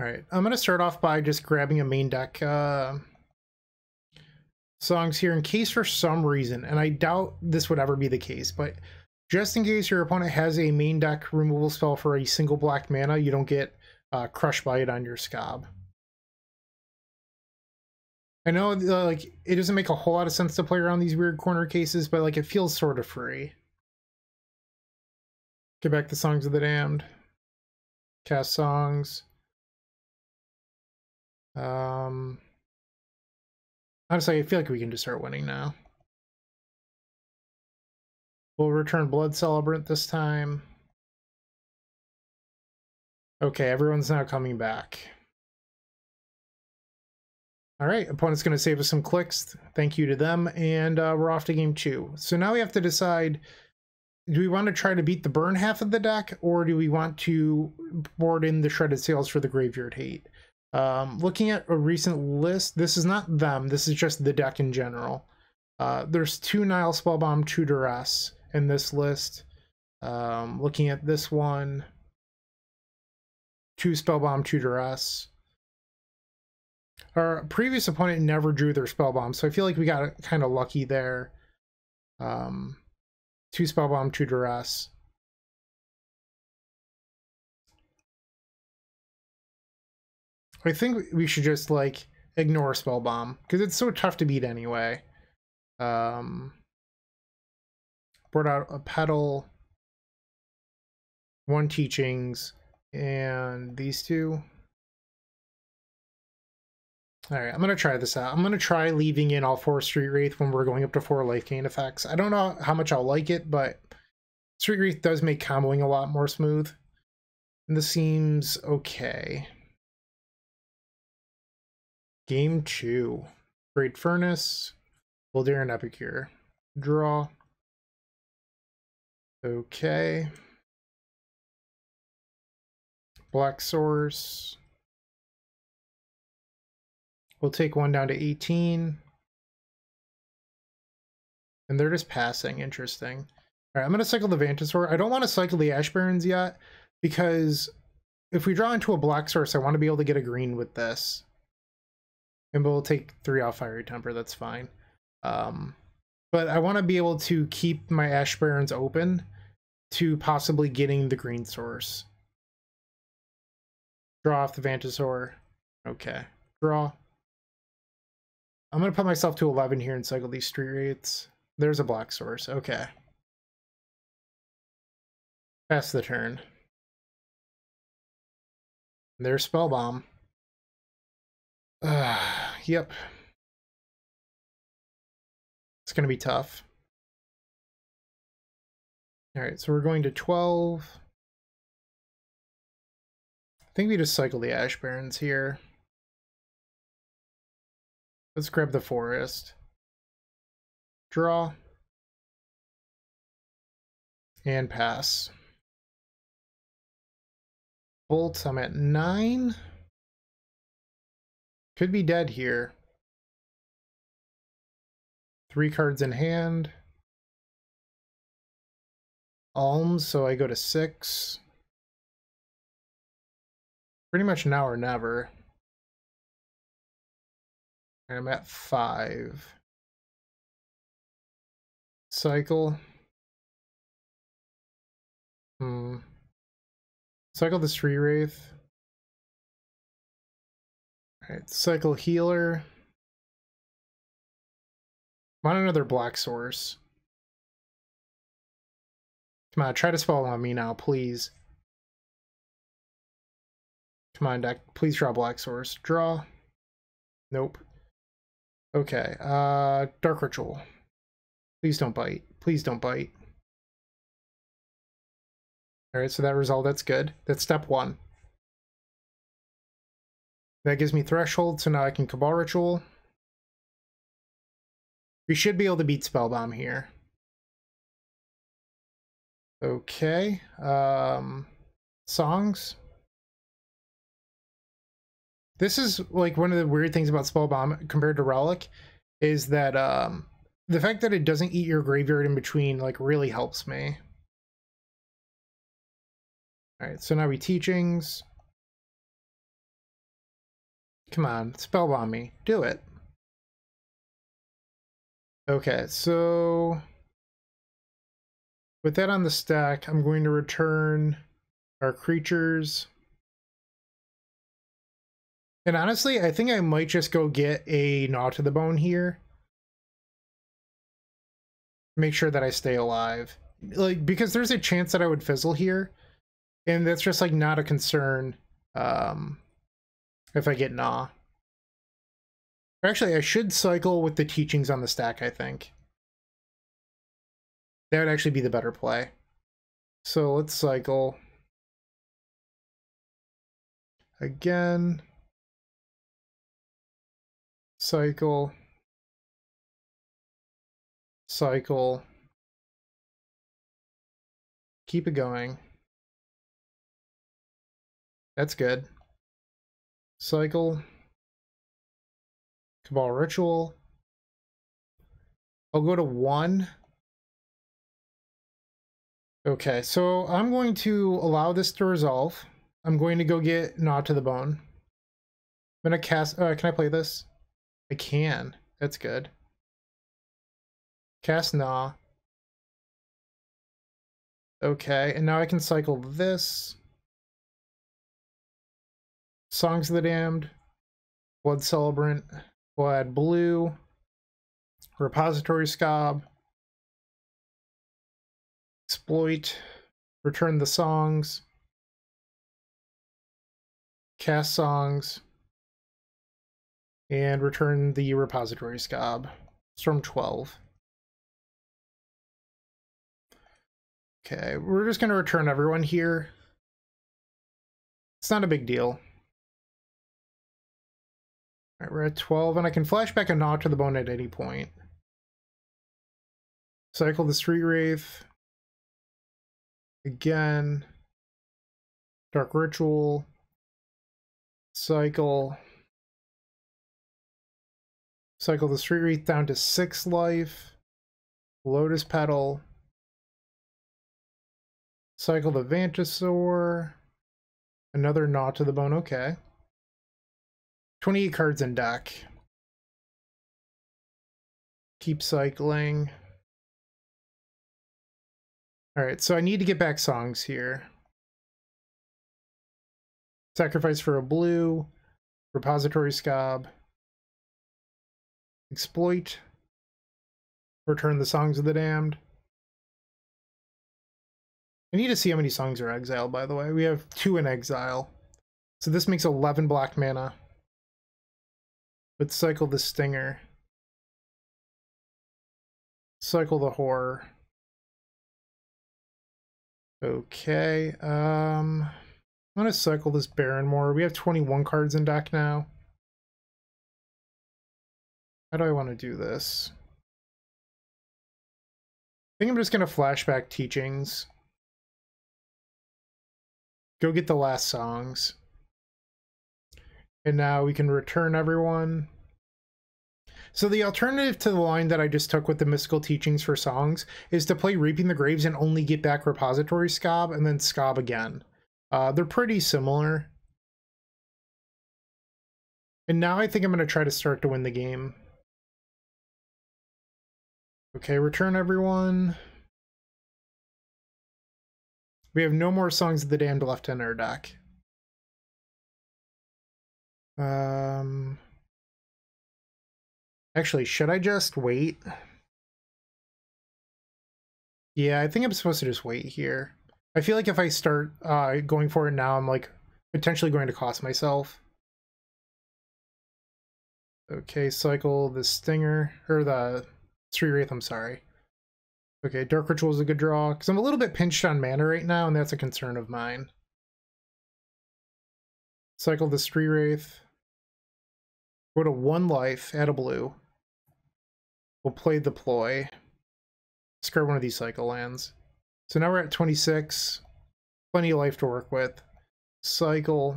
Alright, I'm going to start off by just grabbing a main deck songs here in case for some reason, and I doubt this would ever be the case, but just in case your opponent has a main deck removal spell for a single black mana, you don't get crushed by it on your Skaab. I know, like, it doesn't make a whole lot of sense to play around these weird corner cases, but, like, it feels sort of free. Get back to Songs of the Damned. Cast songs. Honestly, I feel like we can just start winning now. We'll return Blood Celebrant this time. Okay, everyone's now coming back. All right, opponent's going to save us some clicks. Thank you to them, and we're off to game two. So now we have to decide, do we want to try to beat the burn half of the deck, or do we want to board in the Shredded Sails for the Graveyard Hate? Looking at a recent list, this is not them, this is just the deck in general. There's 2 Nihil Spellbomb, 2 Duress in this list. Looking at this one, 2 Spellbomb, 2 Duress. Our previous opponent never drew their Spellbomb, so I feel like we got kind of lucky there. 2 Spellbomb, 2 Duress. I think we should just, like, ignore Spellbomb, because it's so tough to beat anyway. Board out a Petal, 1 Teachings, and these 2. Alright, I'm going to try this out. I'm going to try leaving in all 4 Street Wraith when we're going up to 4 life gain effects. I don't know how much I'll like it, but Street Wraith does make comboing a lot more smooth. And this seems okay. Game 2. Great Furnace. Voldaren Epicure. Draw. Okay. Black Source. We'll take 1 down to 18. And they're just passing. Interesting. All right, I'm going to cycle the Vantasaur. I don't want to cycle the Ash Barrens yet, because if we draw into a black source, I want to be able to get a green with this. And we'll take 3 off Fiery Temper. That's fine. But I want to be able to keep my Ash Barrens open to possibly getting the green source. Draw off the Vantasaur. Okay. Draw. I'm going to put myself to 11 here and cycle these Street Wraiths. There's a black source. Okay. Pass the turn. There's Spellbomb. Yep. It's going to be tough. Alright, so we're going to 12. I think we just cycle the Ash Barrens here. Let's grab the forest. Draw. And pass. Bolt, I'm at 9. Could be dead here. 3 cards in hand. Alms, so I go to 6. Pretty much now or never. And I'm at 5. Cycle. Cycle the Street Wraith. Alright, cycle Healer. Want another black source. Come on, try to spell on me now, please. Come on, deck. Please draw black source. Draw. Nope. Okay, Dark Ritual. Please don't bite. Please don't bite. Alright, so that result, that's good. That's step 1. That gives me Threshold, so now I can Cabal Ritual. We should be able to beat Spellbomb here. Okay, Songs. This is like one of the weird things about Spellbomb compared to Relic is that the fact that it doesn't eat your graveyard in between like really helps me. All right, so now we Teachings. Come on, Spellbomb me. Do it. Okay, so with that on the stack, I'm going to return our creatures. And honestly, I think I might just go get a Gnaw to the Bone here. Make sure that I stay alive. Like, because there's a chance that I would fizzle here. And that's just, like, not a concern if I get Gnaw. Actually, I should cycle with the teachings on the stack, I think. That would actually be the better play. So let's cycle. Again. Cycle. Cycle. Keep it going. That's good. Cycle. Cabal Ritual. I'll go to 1. Okay, so I'm going to allow this to resolve. I'm going to go get Gnaw to the Bone. I'm going to cast... can I play this? I can. That's good. Cast Gnaw. Okay, and now I can cycle this. Songs of the Damned, Blood Celebrant, we'll add blue, Repository Skaab, exploit, return the songs, cast songs, and return the Repository Skaab. Storm 12. Okay, we're just going to return everyone here. It's not a big deal. Alright, we're at 12, and I can flash back a Gnaw to the Bone at any point. Cycle the Street Wraith. Again. Dark Ritual. Cycle. Cycle the Street Wraith down to 6 life. Lotus Petal. Cycle the Vantasaur. Another Gnaw to the Bone, okay. 28 cards in deck. Keep cycling. Alright, so I need to get back songs here. Sacrifice for a blue. Repository Skaab. Exploit. Return the Songs of the Damned. I need to see how many songs are exiled, by the way. We have 2 in exile. So this makes 11 black mana. Let's cycle the Stinger. Cycle the Horror. Okay, I'm gonna cycle this Baron more. We have 21 cards in deck now. How do I want to do this? I think I'm just gonna flashback teachings. Go get the last songs. And now we can return everyone. So the alternative to the line that I just took with the mystical teachings for songs is to play Reaping the Graves and only get back Repository Skaab and then Skaab again. They're pretty similar. And now I think I'm going to try to start to win the game. Okay, return everyone. We have no more Songs of the Damned left in our deck. Actually, should I just wait? Yeah, I think I'm supposed to just wait here. I feel like if I start going for it now, I'm like potentially going to cost myself. Okay, cycle the Stinger, or the Street Wraith, I'm sorry. Okay, Dark Ritual is a good draw, because I'm a little bit pinched on mana right now, and that's a concern of mine. Cycle the Street Wraith. Go to 1 life, add a blue. We'll play the Ploy. Discard one of these cycle lands. So now we're at 26. Plenty of life to work with. Cycle.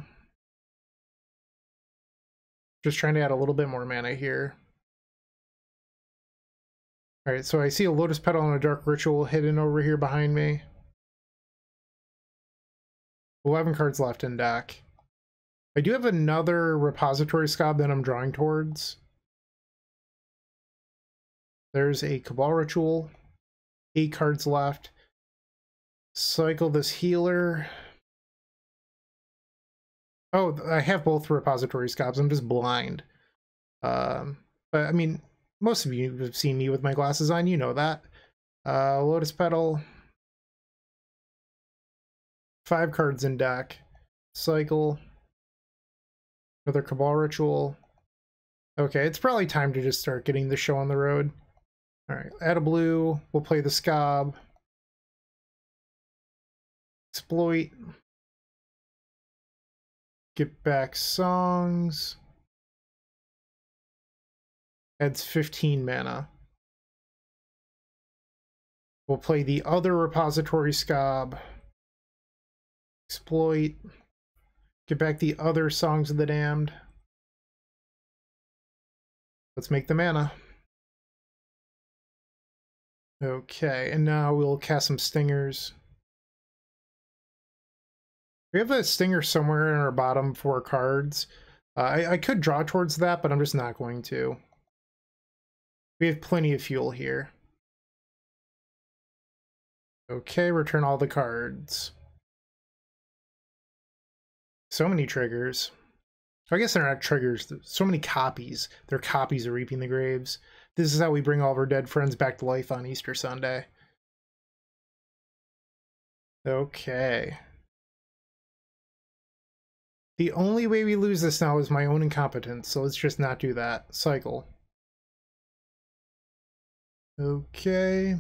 Just trying to add a little bit more mana here. Alright, so I see a Lotus Petal and a Dark Ritual hidden over here behind me. 11 cards left in deck. I do have another Repository Skaab that I'm drawing towards. There's a Cabal Ritual. 8 cards left. Cycle this Healer. Oh, I have both Repository Skaabs. I'm just blind. But I mean, most of you have seen me with my glasses on. You know that. Lotus Petal. 5 cards in deck. Cycle. Another Cabal Ritual. Okay, it's probably time to just start getting the show on the road. All right, add a blue. We'll play the Skaab. Exploit. Get back songs. Adds 15 mana. We'll play the other Repository Skaab. Exploit. Get back the other Songs of the Damned. Let's make the mana. Okay, and now we'll cast some stingers. We have a stinger somewhere in our bottom 4 cards. I could draw towards that, but I'm just not going to. We have plenty of fuel here. Okay, return all the cards. So many triggers. I guess they're not triggers. So many copies. They're copies of Reaping the Graves. This is how we bring all of our dead friends back to life on Easter Sunday. Okay. The only way we lose this now is my own incompetence, so let's just not do that. Cycle. Okay.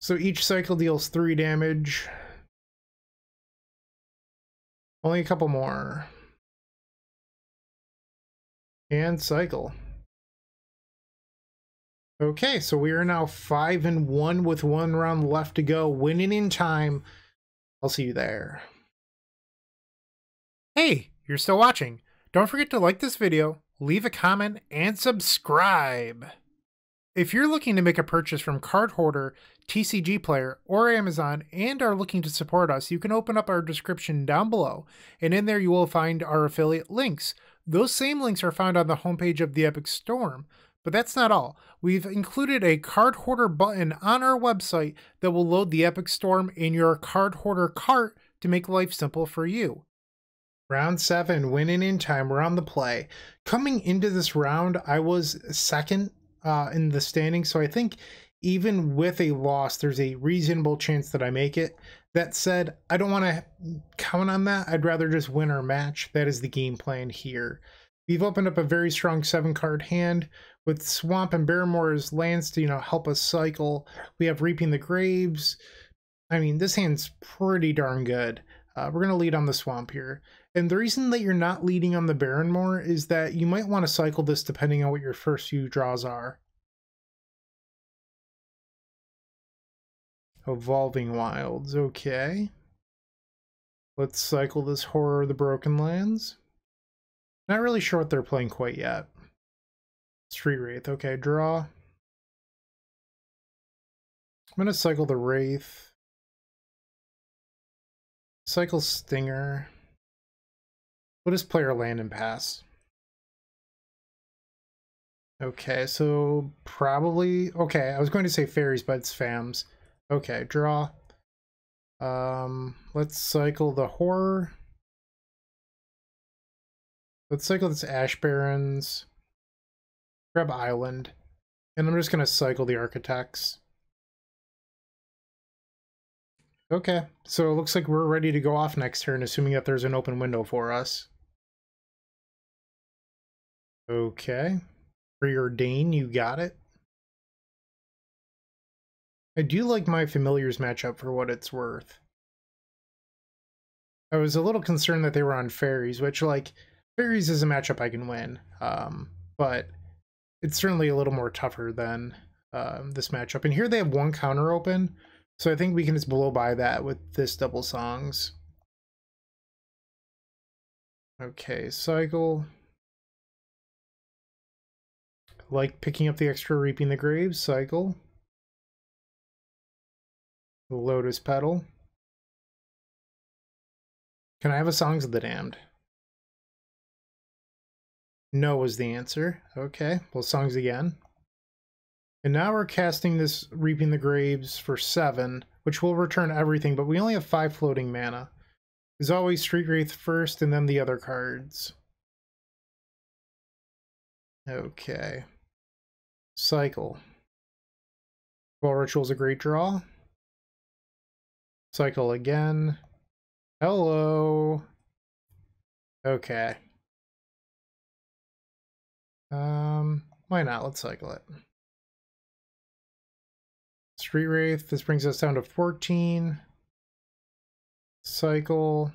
So each cycle deals 3 damage. Only a couple more. And cycle. Okay, so we are now 5-1 with 1 round left to go. Winning in time. I'll see you there. Hey, you're still watching. Don't forget to like this video, leave a comment, and subscribe. If you're looking to make a purchase from Card Hoarder, TCG Player, or Amazon and are looking to support us, you can open up our description down below, and in there you will find our affiliate links. Those same links are found on the homepage of the Epic Storm. But that's not all. We've included a Card Hoarder button on our website that will load the Epic Storm in your Card Hoarder cart to make life simple for you. Round 7, winning in time, we're on the play. Coming into this round, I was second in the standing, so I think even with a loss, there's a reasonable chance that I make it. That said, I don't want to count on that. I'd rather just win our match. That is the game plan here. We've opened up a very strong 7-card hand with Swamp and Barrymore's lands to, you know, help us cycle. We have Reaping the Graves. I mean, this hand's pretty darn good. We're going to lead on the Swamp here. And the reason that you're not leading on the Barrenmoor is that you might want to cycle this depending on what your first few draws are. Evolving Wilds, okay. Let's cycle this Horror of the Broken Lands. Not really sure what they're playing quite yet. Street Wraith, okay, draw. I'm going to cycle the Wraith. Cycle Stinger. We'll just play our land and pass. Okay, so probably... Okay, I was going to say fairies, but it's fams. Okay, draw. Let's cycle the Horror. Let's cycle this Ash Barrens. Grab Island. And I'm just going to cycle the Architects. Okay, so it looks like we're ready to go off next turn, assuming that there's an open window for us. Okay. Preordain, you got it. I do like my familiars matchup for what it's worth. I was a little concerned that they were on fairies, which, like, fairies is a matchup I can win. But it's certainly a little more tougher than this matchup. And here they have 1 counter open. So I think we can just blow by that with this double songs. Okay, cycle. Like picking up the extra Reaping the Graves, cycle. Lotus Petal. Can I have a Songs of the Damned? No was the answer. Okay, well, songs again. And now we're casting this Reaping the Graves for 7, which will return everything, but we only have 5 floating mana. As always, Street Wraith first and then the other cards. Okay. Cycle. Cabal Ritual's a great draw. Cycle again. Hello. Okay. Why not? Let's cycle it. Street Wraith. This brings us down to 14. Cycle.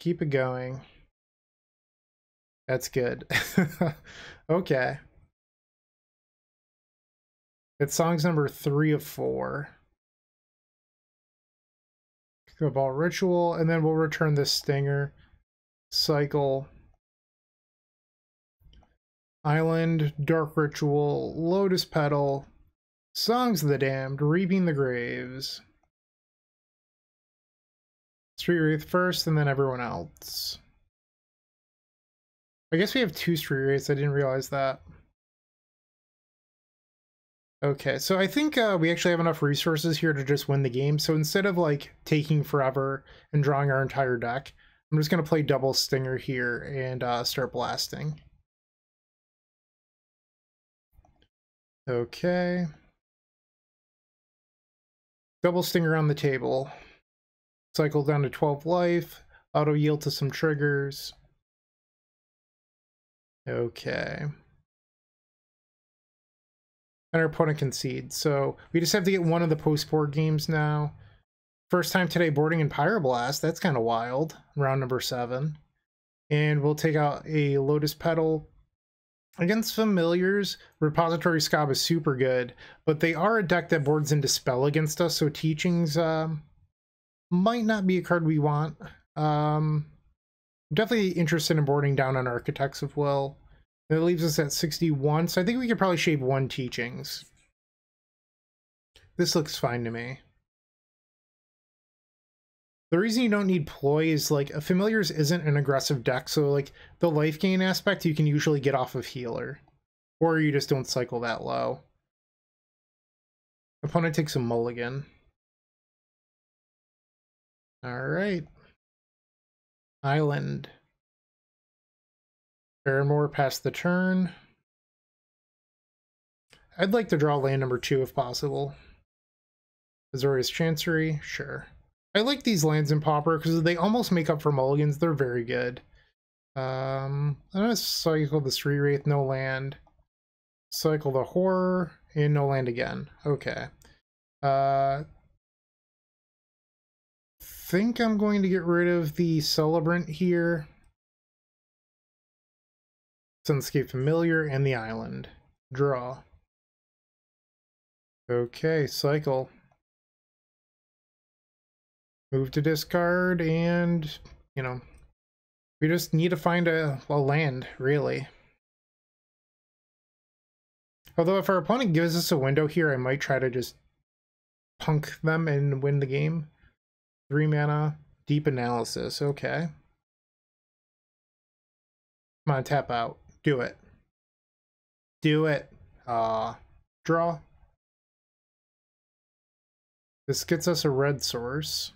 Keep it going. That's good. Okay. It's songs number 3 of 4. Cabal Ritual, and then we'll return this stinger. Cycle. Island, Dark Ritual, Lotus Petal, Songs of the Damned, Reaping the Graves. Street Wraith first, and then everyone else. I guess we have 2 Street Wraiths, I didn't realize that. Okay, so I think we actually have enough resources here to just win the game, so instead of like taking forever and drawing our entire deck, I'm just going to play double stinger here and start blasting. Okay. Double stinger on the table. Cycle down to 12 life. Auto yield to some triggers. Okay. And our opponent concedes. So we just have to get one of the post-board games now. First time today boarding in Pyroblast. That's kind of wild. Round number 7. And we'll take out a Lotus Petal. Against familiars, Repository Skaab is super good, but they are a deck that boards into Spell against us, so Teachings might not be a card we want. I'm definitely interested in boarding down on Architects of Will. That leaves us at 61, so I think we could probably shave 1 Teachings. This looks fine to me. The reason you don't need Ploy is, like, a Familiars isn't an aggressive deck, so, like, the life gain aspect you can usually get off of Healer. Or you just don't cycle that low. Opponent takes a mulligan. Alright. Island. Barrenmoor past the turn. I'd like to draw land number 2 if possible. Azorius Chancery, sure. I like these lands in Pauper because they almost make up for mulligans. They're very good. I'm going to cycle the Street Wraith, no land. Cycle the Horror, and no land again. Okay. Think I'm going to get rid of the Celebrant here. Sunscape Familiar, and the Island. Draw. Okay, cycle. Move to discard, and, you know, we just need to find a land, really. Although if our opponent gives us a window here, I might try to just punk them and win the game. 3 mana, Deep Analysis, okay. Come on, tap out. Do it. Do it. Draw. This gets us a red source.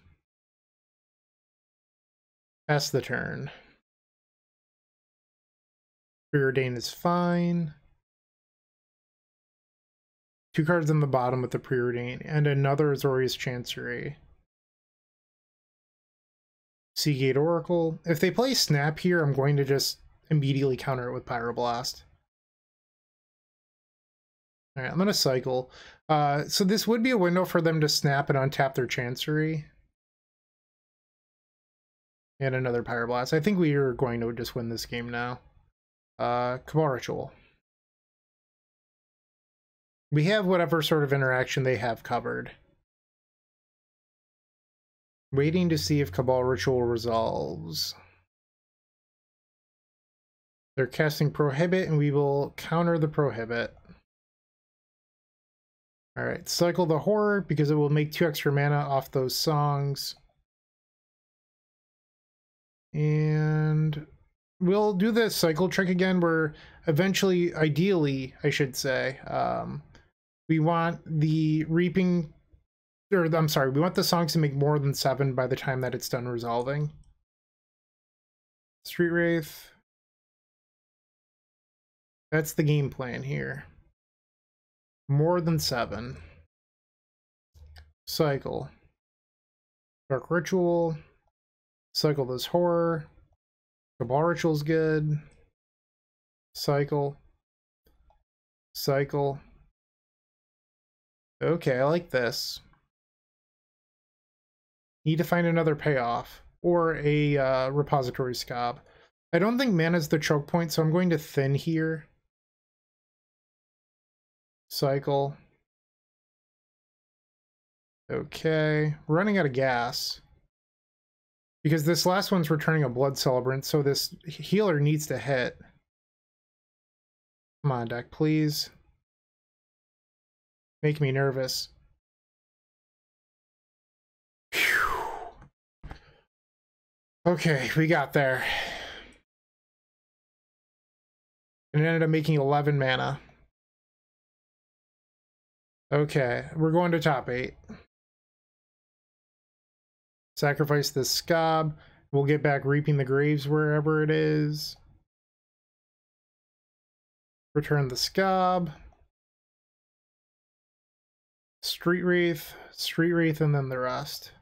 Pass the turn. Preordain is fine. 2 cards on the bottom with the Preordain, and another Azorius Chancery. Seagate Oracle. If they play Snap here, I'm going to just immediately counter it with Pyroblast. Alright, I'm going to cycle. So this would be a window for them to snap and untap their Chancery. And another Pyroblast. I think we are going to just win this game now. Cabal Ritual. We have whatever sort of interaction they have covered. Waiting to see if Cabal Ritual resolves. They're casting Prohibit, and we will counter the Prohibit. Alright, cycle the Horror, because it will make 2 extra mana off those songs. And we'll do the cycle trick again where eventually, ideally, I should say, we want the Reaping or I'm sorry, we want the songs to make more than 7 by the time that it's done resolving. Street Wraith. That's the game plan here. More than 7. Cycle. Dark Ritual. Cycle this horror. Cabal Ritual's good. Cycle. Cycle. Okay, I like this. Need to find another payoff or a Repository Skaab. I don't think mana's the choke point, so I'm going to thin here. Cycle. Okay, running out of gas. Because this last one's returning a Blood Celebrant, so this healer needs to hit. Come on, deck, please. Make me nervous. Whew. Okay, we got there. And it ended up making 11 mana. Okay, we're going to top 8. Sacrifice this Skaab. We'll get back Reaping the Graves wherever it is. Return the Skaab. Street Wraith, and then the rest.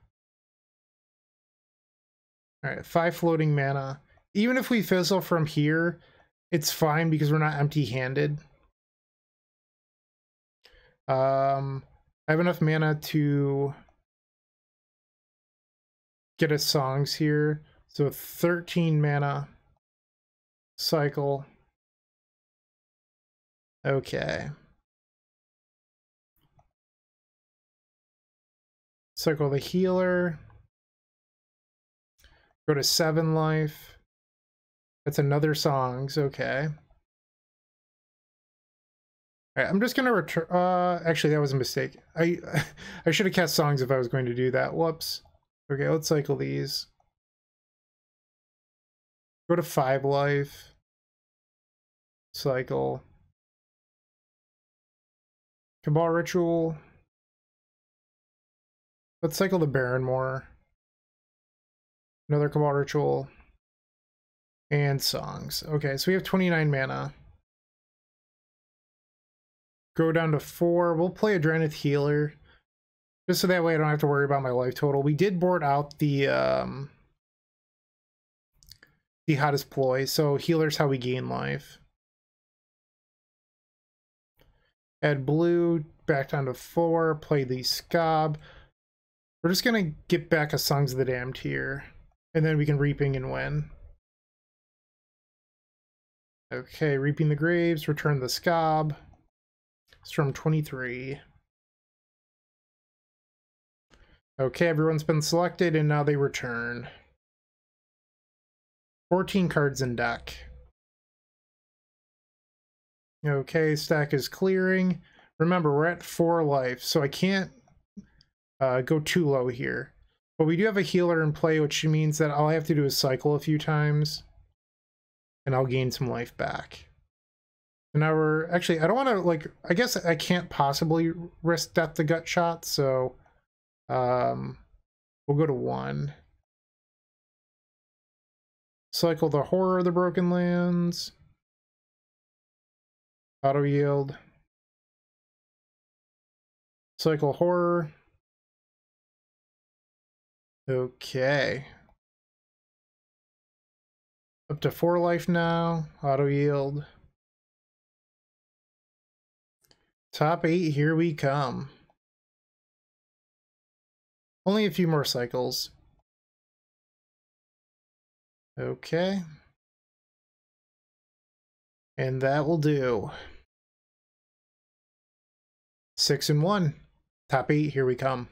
Alright, 5 floating mana. Even if we fizzle from here, it's fine because we're not empty-handed. I have enough mana to get us songs here. So 13 mana. Cycle. Okay. Cycle the healer. Go to 7 life. That's another songs. Okay. All right, I'm just gonna return. Actually, that was a mistake. I should have cast songs if I was going to do that. Whoops. Okay, let's cycle these. Go to 5 life. Cycle. Cabal Ritual. Let's cycle the Baron more. Another Cabal Ritual. And songs. Okay, so we have 29 mana. Go down to 4. We'll play a Adrenith Healer. Just so that way I don't have to worry about my life total. We did board out the Dihada's Ploy, so healer's how we gain life. Add blue, back down to 4, play the Skaab. We're just going to get back a Songs of the Damned here, and then we can Reaping and win. Okay, Reaping the Graves, return the Skaab. Storm 23. Okay, everyone's been selected, and now they return. 14 cards in deck. Okay, stack is clearing. Remember, we're at 4 life, so I can't go too low here. But we do have a healer in play, which means that all I have to do is cycle a few times, and I'll gain some life back. And now we're... Actually, I don't want to, like... I guess I can't possibly risk Death to Gut Shot, so... we'll go to 1. Cycle the Horror of the Broken Lands. Auto Yield. Cycle Horror. Okay. Up to 4 life now. Auto yield. Top 8, here we come. Only a few more cycles. Okay. And that will do. 6-1. Top 8, here we come.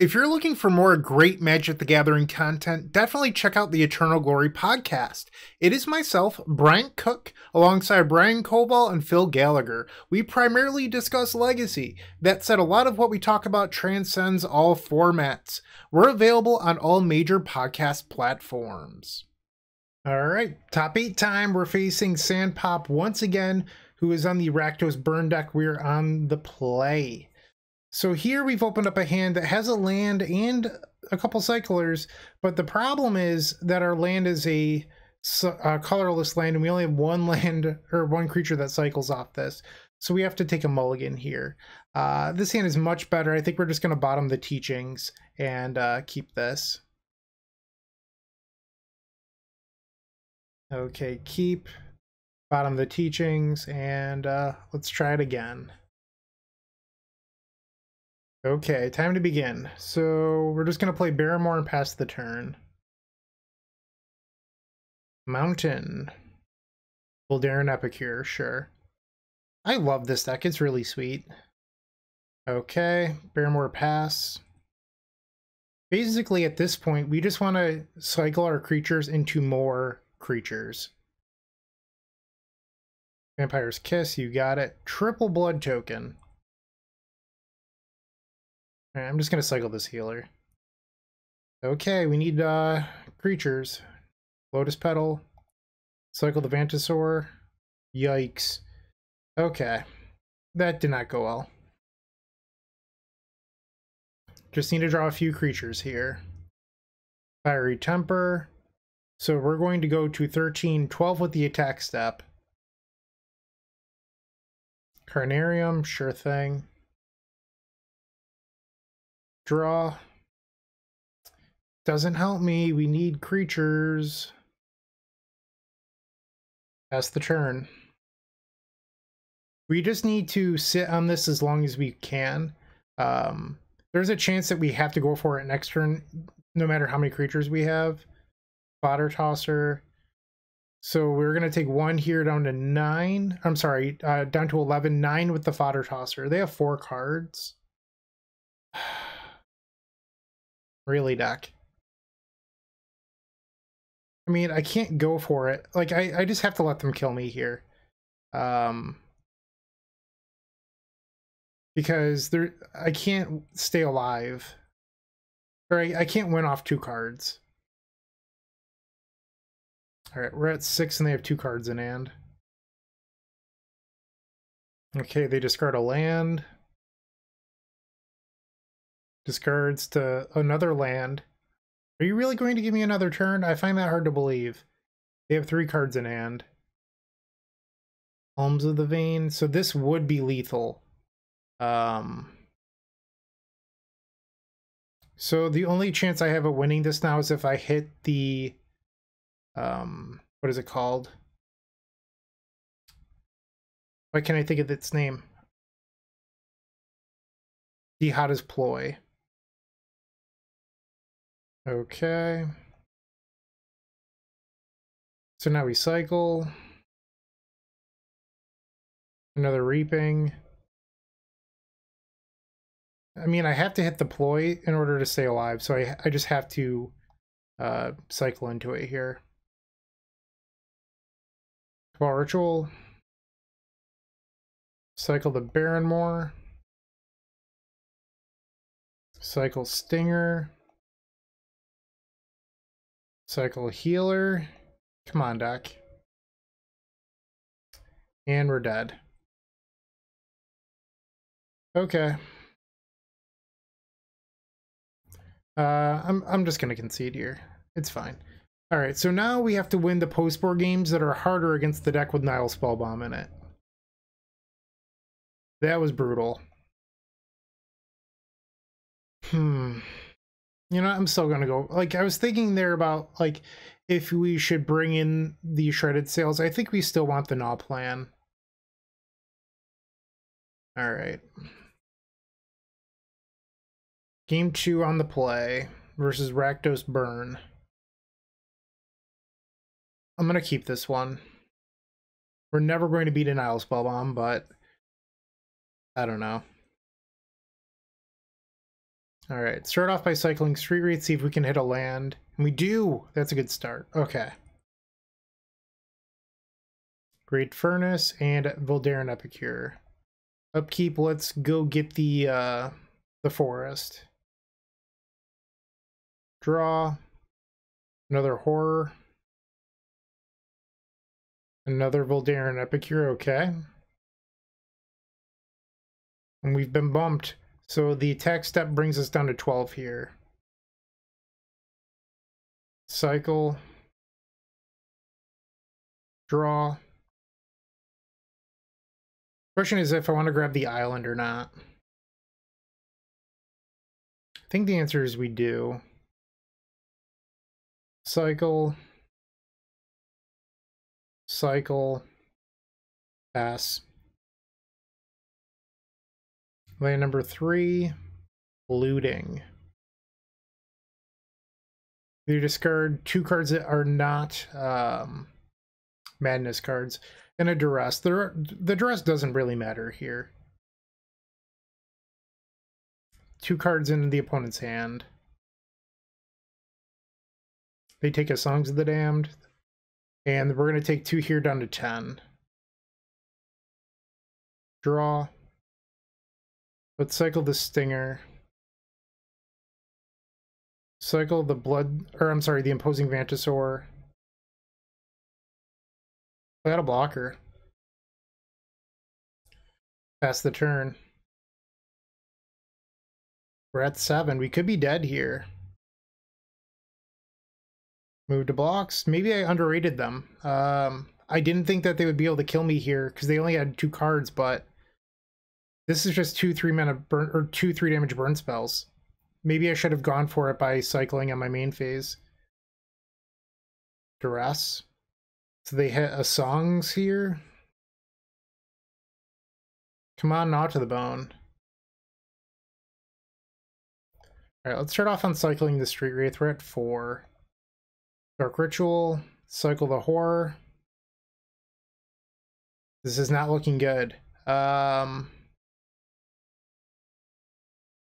If you're looking for more great Magic the Gathering content, definitely check out the Eternal Glory podcast. It is myself, Bryant Cook, alongside Brian Koval and Phil Gallagher. We primarily discuss Legacy. That said, a lot of what we talk about transcends all formats. We're available on all major podcast platforms. All right, top 8 time. We're facing Sandpop once again, who is on the Rakdos Burn deck. We're on the play. So here we've opened up a hand that has a land and a couple cyclers, but the problem is that our land is a colorless land, and we only have one land or one creature that cycles off this. So we have to take a mulligan here. This hand is much better. I think we're just going to bottom the teachings and keep this. Okay, keep, bottom the teachings, and let's try it again. Okay, time to begin. So we're just going to play Barrymore and pass the turn. Mountain. Voldaren Epicure, sure. I love this deck. It's really sweet. Okay, Barrymore pass. Basically, at this point, we just want to cycle our creatures into more creatures. Vampire's Kiss, you got it. Triple blood token. All right, I'm just going to cycle this healer. Okay, we need creatures. Lotus Petal. Cycle the Vantasaur. Yikes. Okay, that did not go well. Just need to draw a few creatures here. Fiery Temper. So we're going to go to 13, 12 with the attack step. Carnarium, sure thing. Draw. Doesn't help me. We need creatures. Pass the turn. We just need to sit on this as long as we can. There's a chance that we have to go for it next turn, no matter how many creatures we have. Fodder Tosser. So we're going to take one here down to 9. I'm sorry, down to 11. 9 with the Fodder Tosser. They have 4 cards. Really, deck. I mean, I can't go for it. Like, I just have to let them kill me here. Because I can't stay alive. Or I can't win off 2 cards. Alright, we're at 6 and they have 2 cards in hand. Okay, they discard a land. Discards to another land. Are you really going to give me another turn? I find that hard to believe. They have 3 cards in hand. Helms of the Vein. So this would be lethal. So the only chance I have of winning this now is if I hit the, what is it called? Why can't I think of its name? Dihada's Ploy. Okay. So now we cycle. Another Reaping. I mean, I have to hit the ploy in order to stay alive, so I just have to cycle into it here. Cabal Ritual. Cycle the Barrenmoor. Cycle Stinger. Cycle Healer. Come on, Doc. And we're dead. Okay. I'm just gonna concede here. It's fine. All right, so now we have to win the post-board games that are harder against the deck with Nihil Spellbomb in it. That was brutal. You know, I'm still gonna go. Like, I was thinking there about like if we should bring in the Shredded Sails. I think we still want the Gnaw plan. All right. Game 2 on the play versus Rakdos Burn. I'm going to keep this one. We're never going to beat a Nihil Spellbomb, but I don't know. All right, start off by cycling Street Wraith, see if we can hit a land. And we do! That's a good start. Okay. Great Furnace and Voldaren Epicure. Upkeep, let's go get the forest. Draw. Another Horror. Another Voldaren Epicure, okay. And we've been bumped. So the attack step brings us down to 12 here. Cycle. Draw. Question is if I want to grab the island or not. I think the answer is we do. Cycle. Cycle. Pass. Land number 3, looting. You discard 2 cards that are not madness cards and a duress. The duress doesn't really matter here. 2 cards in the opponent's hand. They take a Songs of the Damned, and we're going to take 2 here down to 10. Draw. Let's cycle the Stinger. Cycle the the Imposing Vantasaur. That'll block her. Pass the turn. We're at 7. We could be dead here. Move to blocks. Maybe I underrated them. I didn't think that they would be able to kill me here because they only had 2 cards, but this is just 2 3-mana burn or 2 3-damage burn spells. Maybe I should have gone for it by cycling on my main phase. Duress. So they hit a Songs here. Come on, Gnaw to the Bone. Alright, let's start off on cycling the Street Wraith. We're at 4. Dark Ritual. Cycle the Horror. This is not looking good.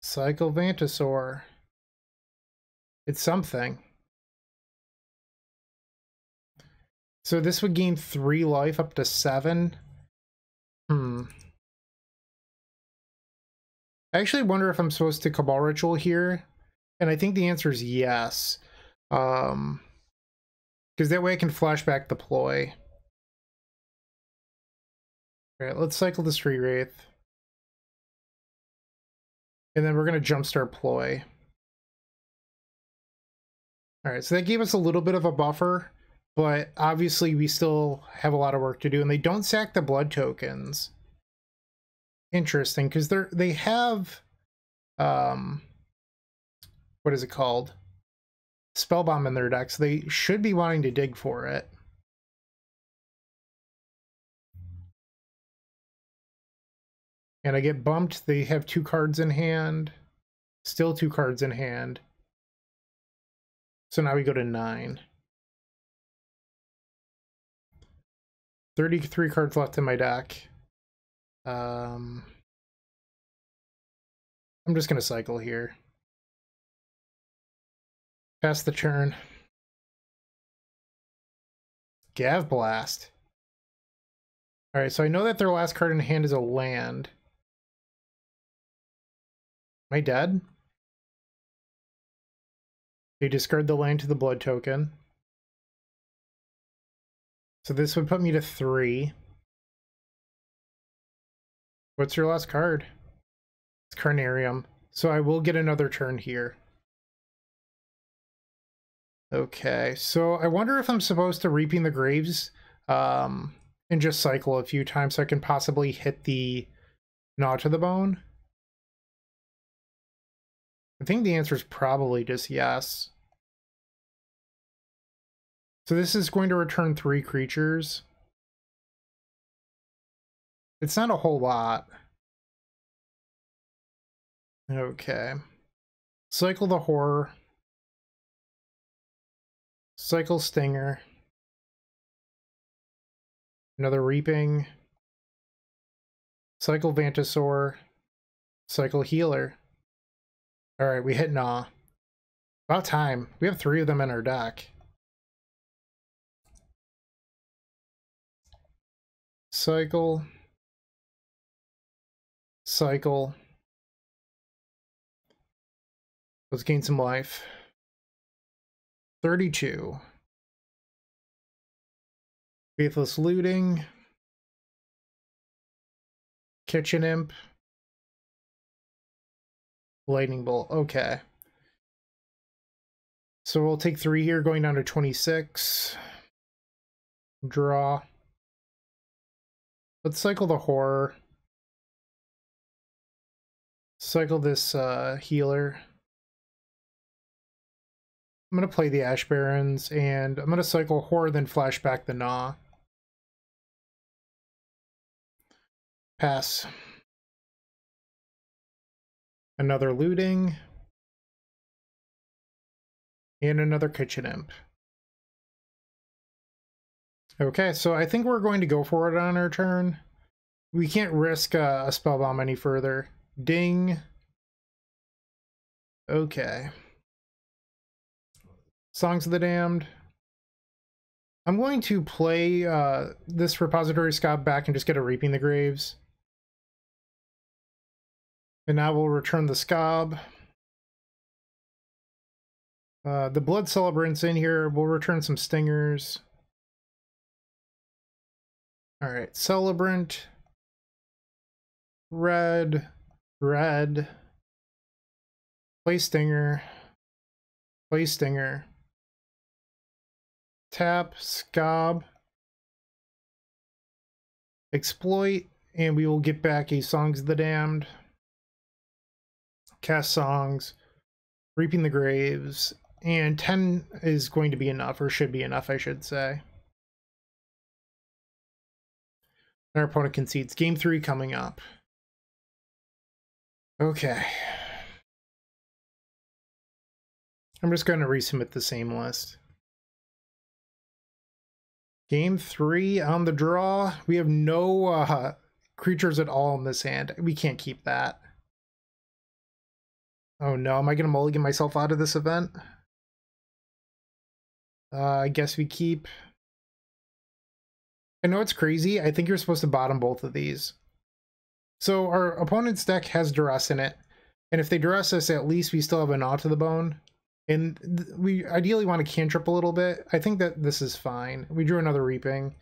Cycle Vantasaur. It's something. So this would gain 3 life up to 7. I actually wonder if I'm supposed to Cabal Ritual here, and I think the answer is yes. Because that way I can flashback the ploy. Alright, let's cycle the Street Wraith. And then we're going to jumpstart ploy. All right, so that gave us a little bit of a buffer, but obviously we still have a lot of work to do. And they don't sack the blood tokens. Interesting, because they have, what is it called? Spellbomb in their deck, so they should be wanting to dig for it. And I get bumped. They have 2 cards in hand. Still 2 cards in hand. So now we go to 9. 33 cards left in my deck. I'm just going to cycle here. Pass the turn. Gav Blast. Alright, so I know that their last card in hand is a land. Am I dead? They discard the land to the blood token. So this would put me to 3. What's your last card? It's Carnarium. So I will get another turn here. Okay, so I wonder if I'm supposed to Reaping the Graves and just cycle a few times so I can possibly hit the Gnaw to the Bone. I think the answer is probably just yes. So this is going to return 3 creatures. It's not a whole lot. Okay. Cycle the Horror. Cycle Stinger. Another Reaping. Cycle Vantasaur. Cycle Healer. All right, we hit Gnaw. About time. We have 3 of them in our deck. Cycle. Cycle. Let's gain some life. 32. Faithless Looting. Kitchen Imp. Lightning Bolt. Okay. So we'll take 3 here, going down to 26. Draw. Let's cycle the Horror. Cycle this Healer. I'm going to play the Ash Barrens, and I'm going to cycle Horror, then flash back the Gnaw. Pass. Another Looting. And another Kitchen Imp. Okay, so I think we're going to go for it on our turn. We can't risk a Spellbomb any further. Ding. Okay. Songs of the Damned. I'm going to play this Repository Skaab back and just get a Reaping the Graves. And now we'll return the Skaab. The Blood Celebrant's in here. We'll return some Stingers. Alright, Celebrant. Red. Red. Play Stinger. Play Stinger. Tap. Skaab. Exploit. And we will get back a Songs of the Damned. Cast Songs. Reaping the Graves. And 10 is going to be enough, or should be enough, I should say. Our opponent concedes. Game 3 coming up. Okay. I'm just going to resubmit the same list. Game 3 on the draw. We have no creatures at all in this hand. We can't keep that. Oh no, am I going to mulligan myself out of this event? I guess we keep. I know it's crazy. I think you're supposed to bottom both of these. So our opponent's deck has Duress in it. And if they Duress us, at least we still have a Gnaw to the Bone. And we ideally want to cantrip a little bit. I think that this is fine. We drew another Reaping.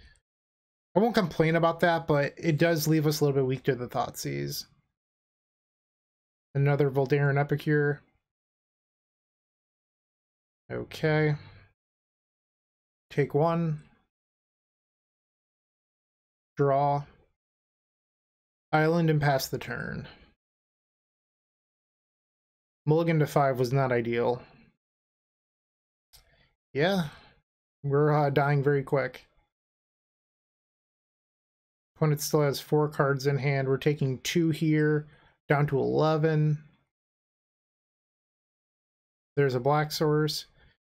I won't complain about that, but it does leave us a little bit weak to the Thoughtseize. Another Voldaren Epicure. Okay. Take 1. Draw. Island and pass the turn. Mulligan to 5 was not ideal. Yeah. We're dying very quick. Opponent still has 4 cards in hand. We're taking 2 here. Down to 11. There's a black source.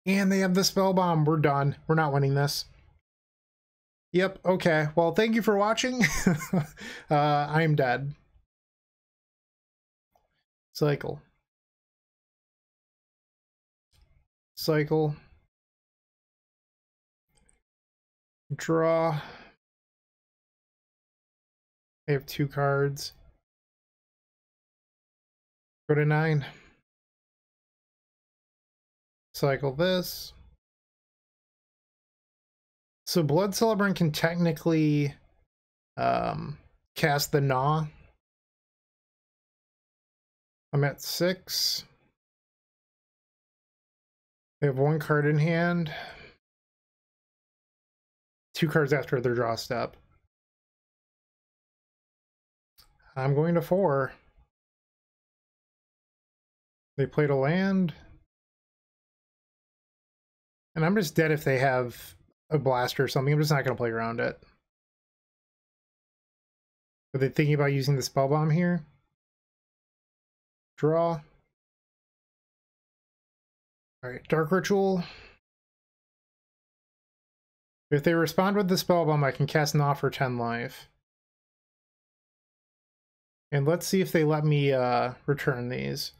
And they have the Spellbomb. We're done. We're not winning this. Yep, okay. Well, thank you for watching. I'm dead. Cycle. Cycle. Draw. I have 2 cards. Go to 9. Cycle this. So Blood Celebrant can technically cast the Gnaw. I'm at 6. They have 1 card in hand. 2 cards after their draw step. I'm going to 4. They played a land. And I'm just dead if they have a blaster or something. I'm just not going to play around it. Are they thinking about using the Spellbomb here? Draw. Alright, Dark Ritual. If they respond with the Spellbomb, I can cast Gnaw for 10 life. And let's see if they let me return these.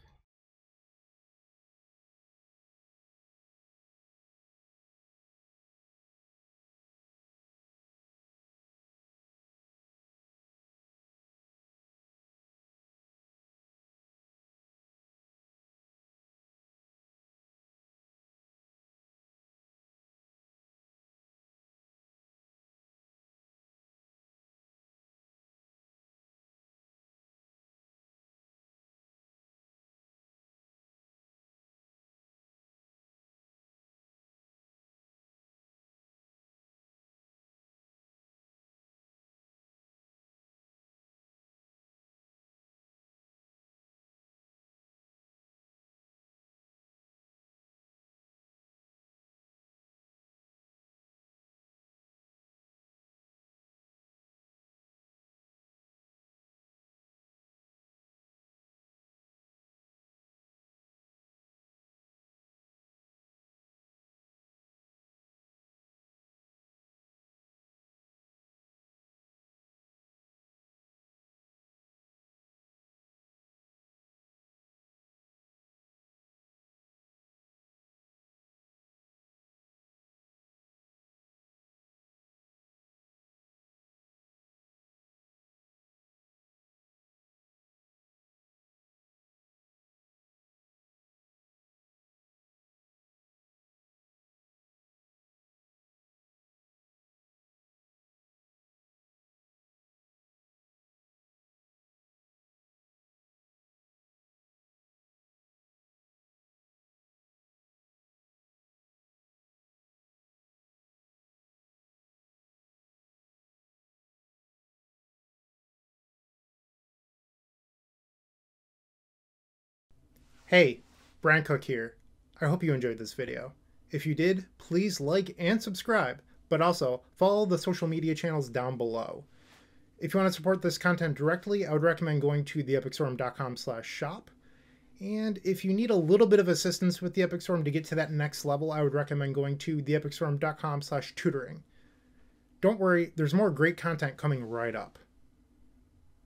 Hey, Bryant Cook here. I hope you enjoyed this video. If you did, please like and subscribe, but also follow the social media channels down below. If you want to support this content directly, I would recommend going to theepicstorm.com/shop. And if you need a little bit of assistance with the Epic Storm to get to that next level, I would recommend going to theepicstorm.com/tutoring. Don't worry, there's more great content coming right up.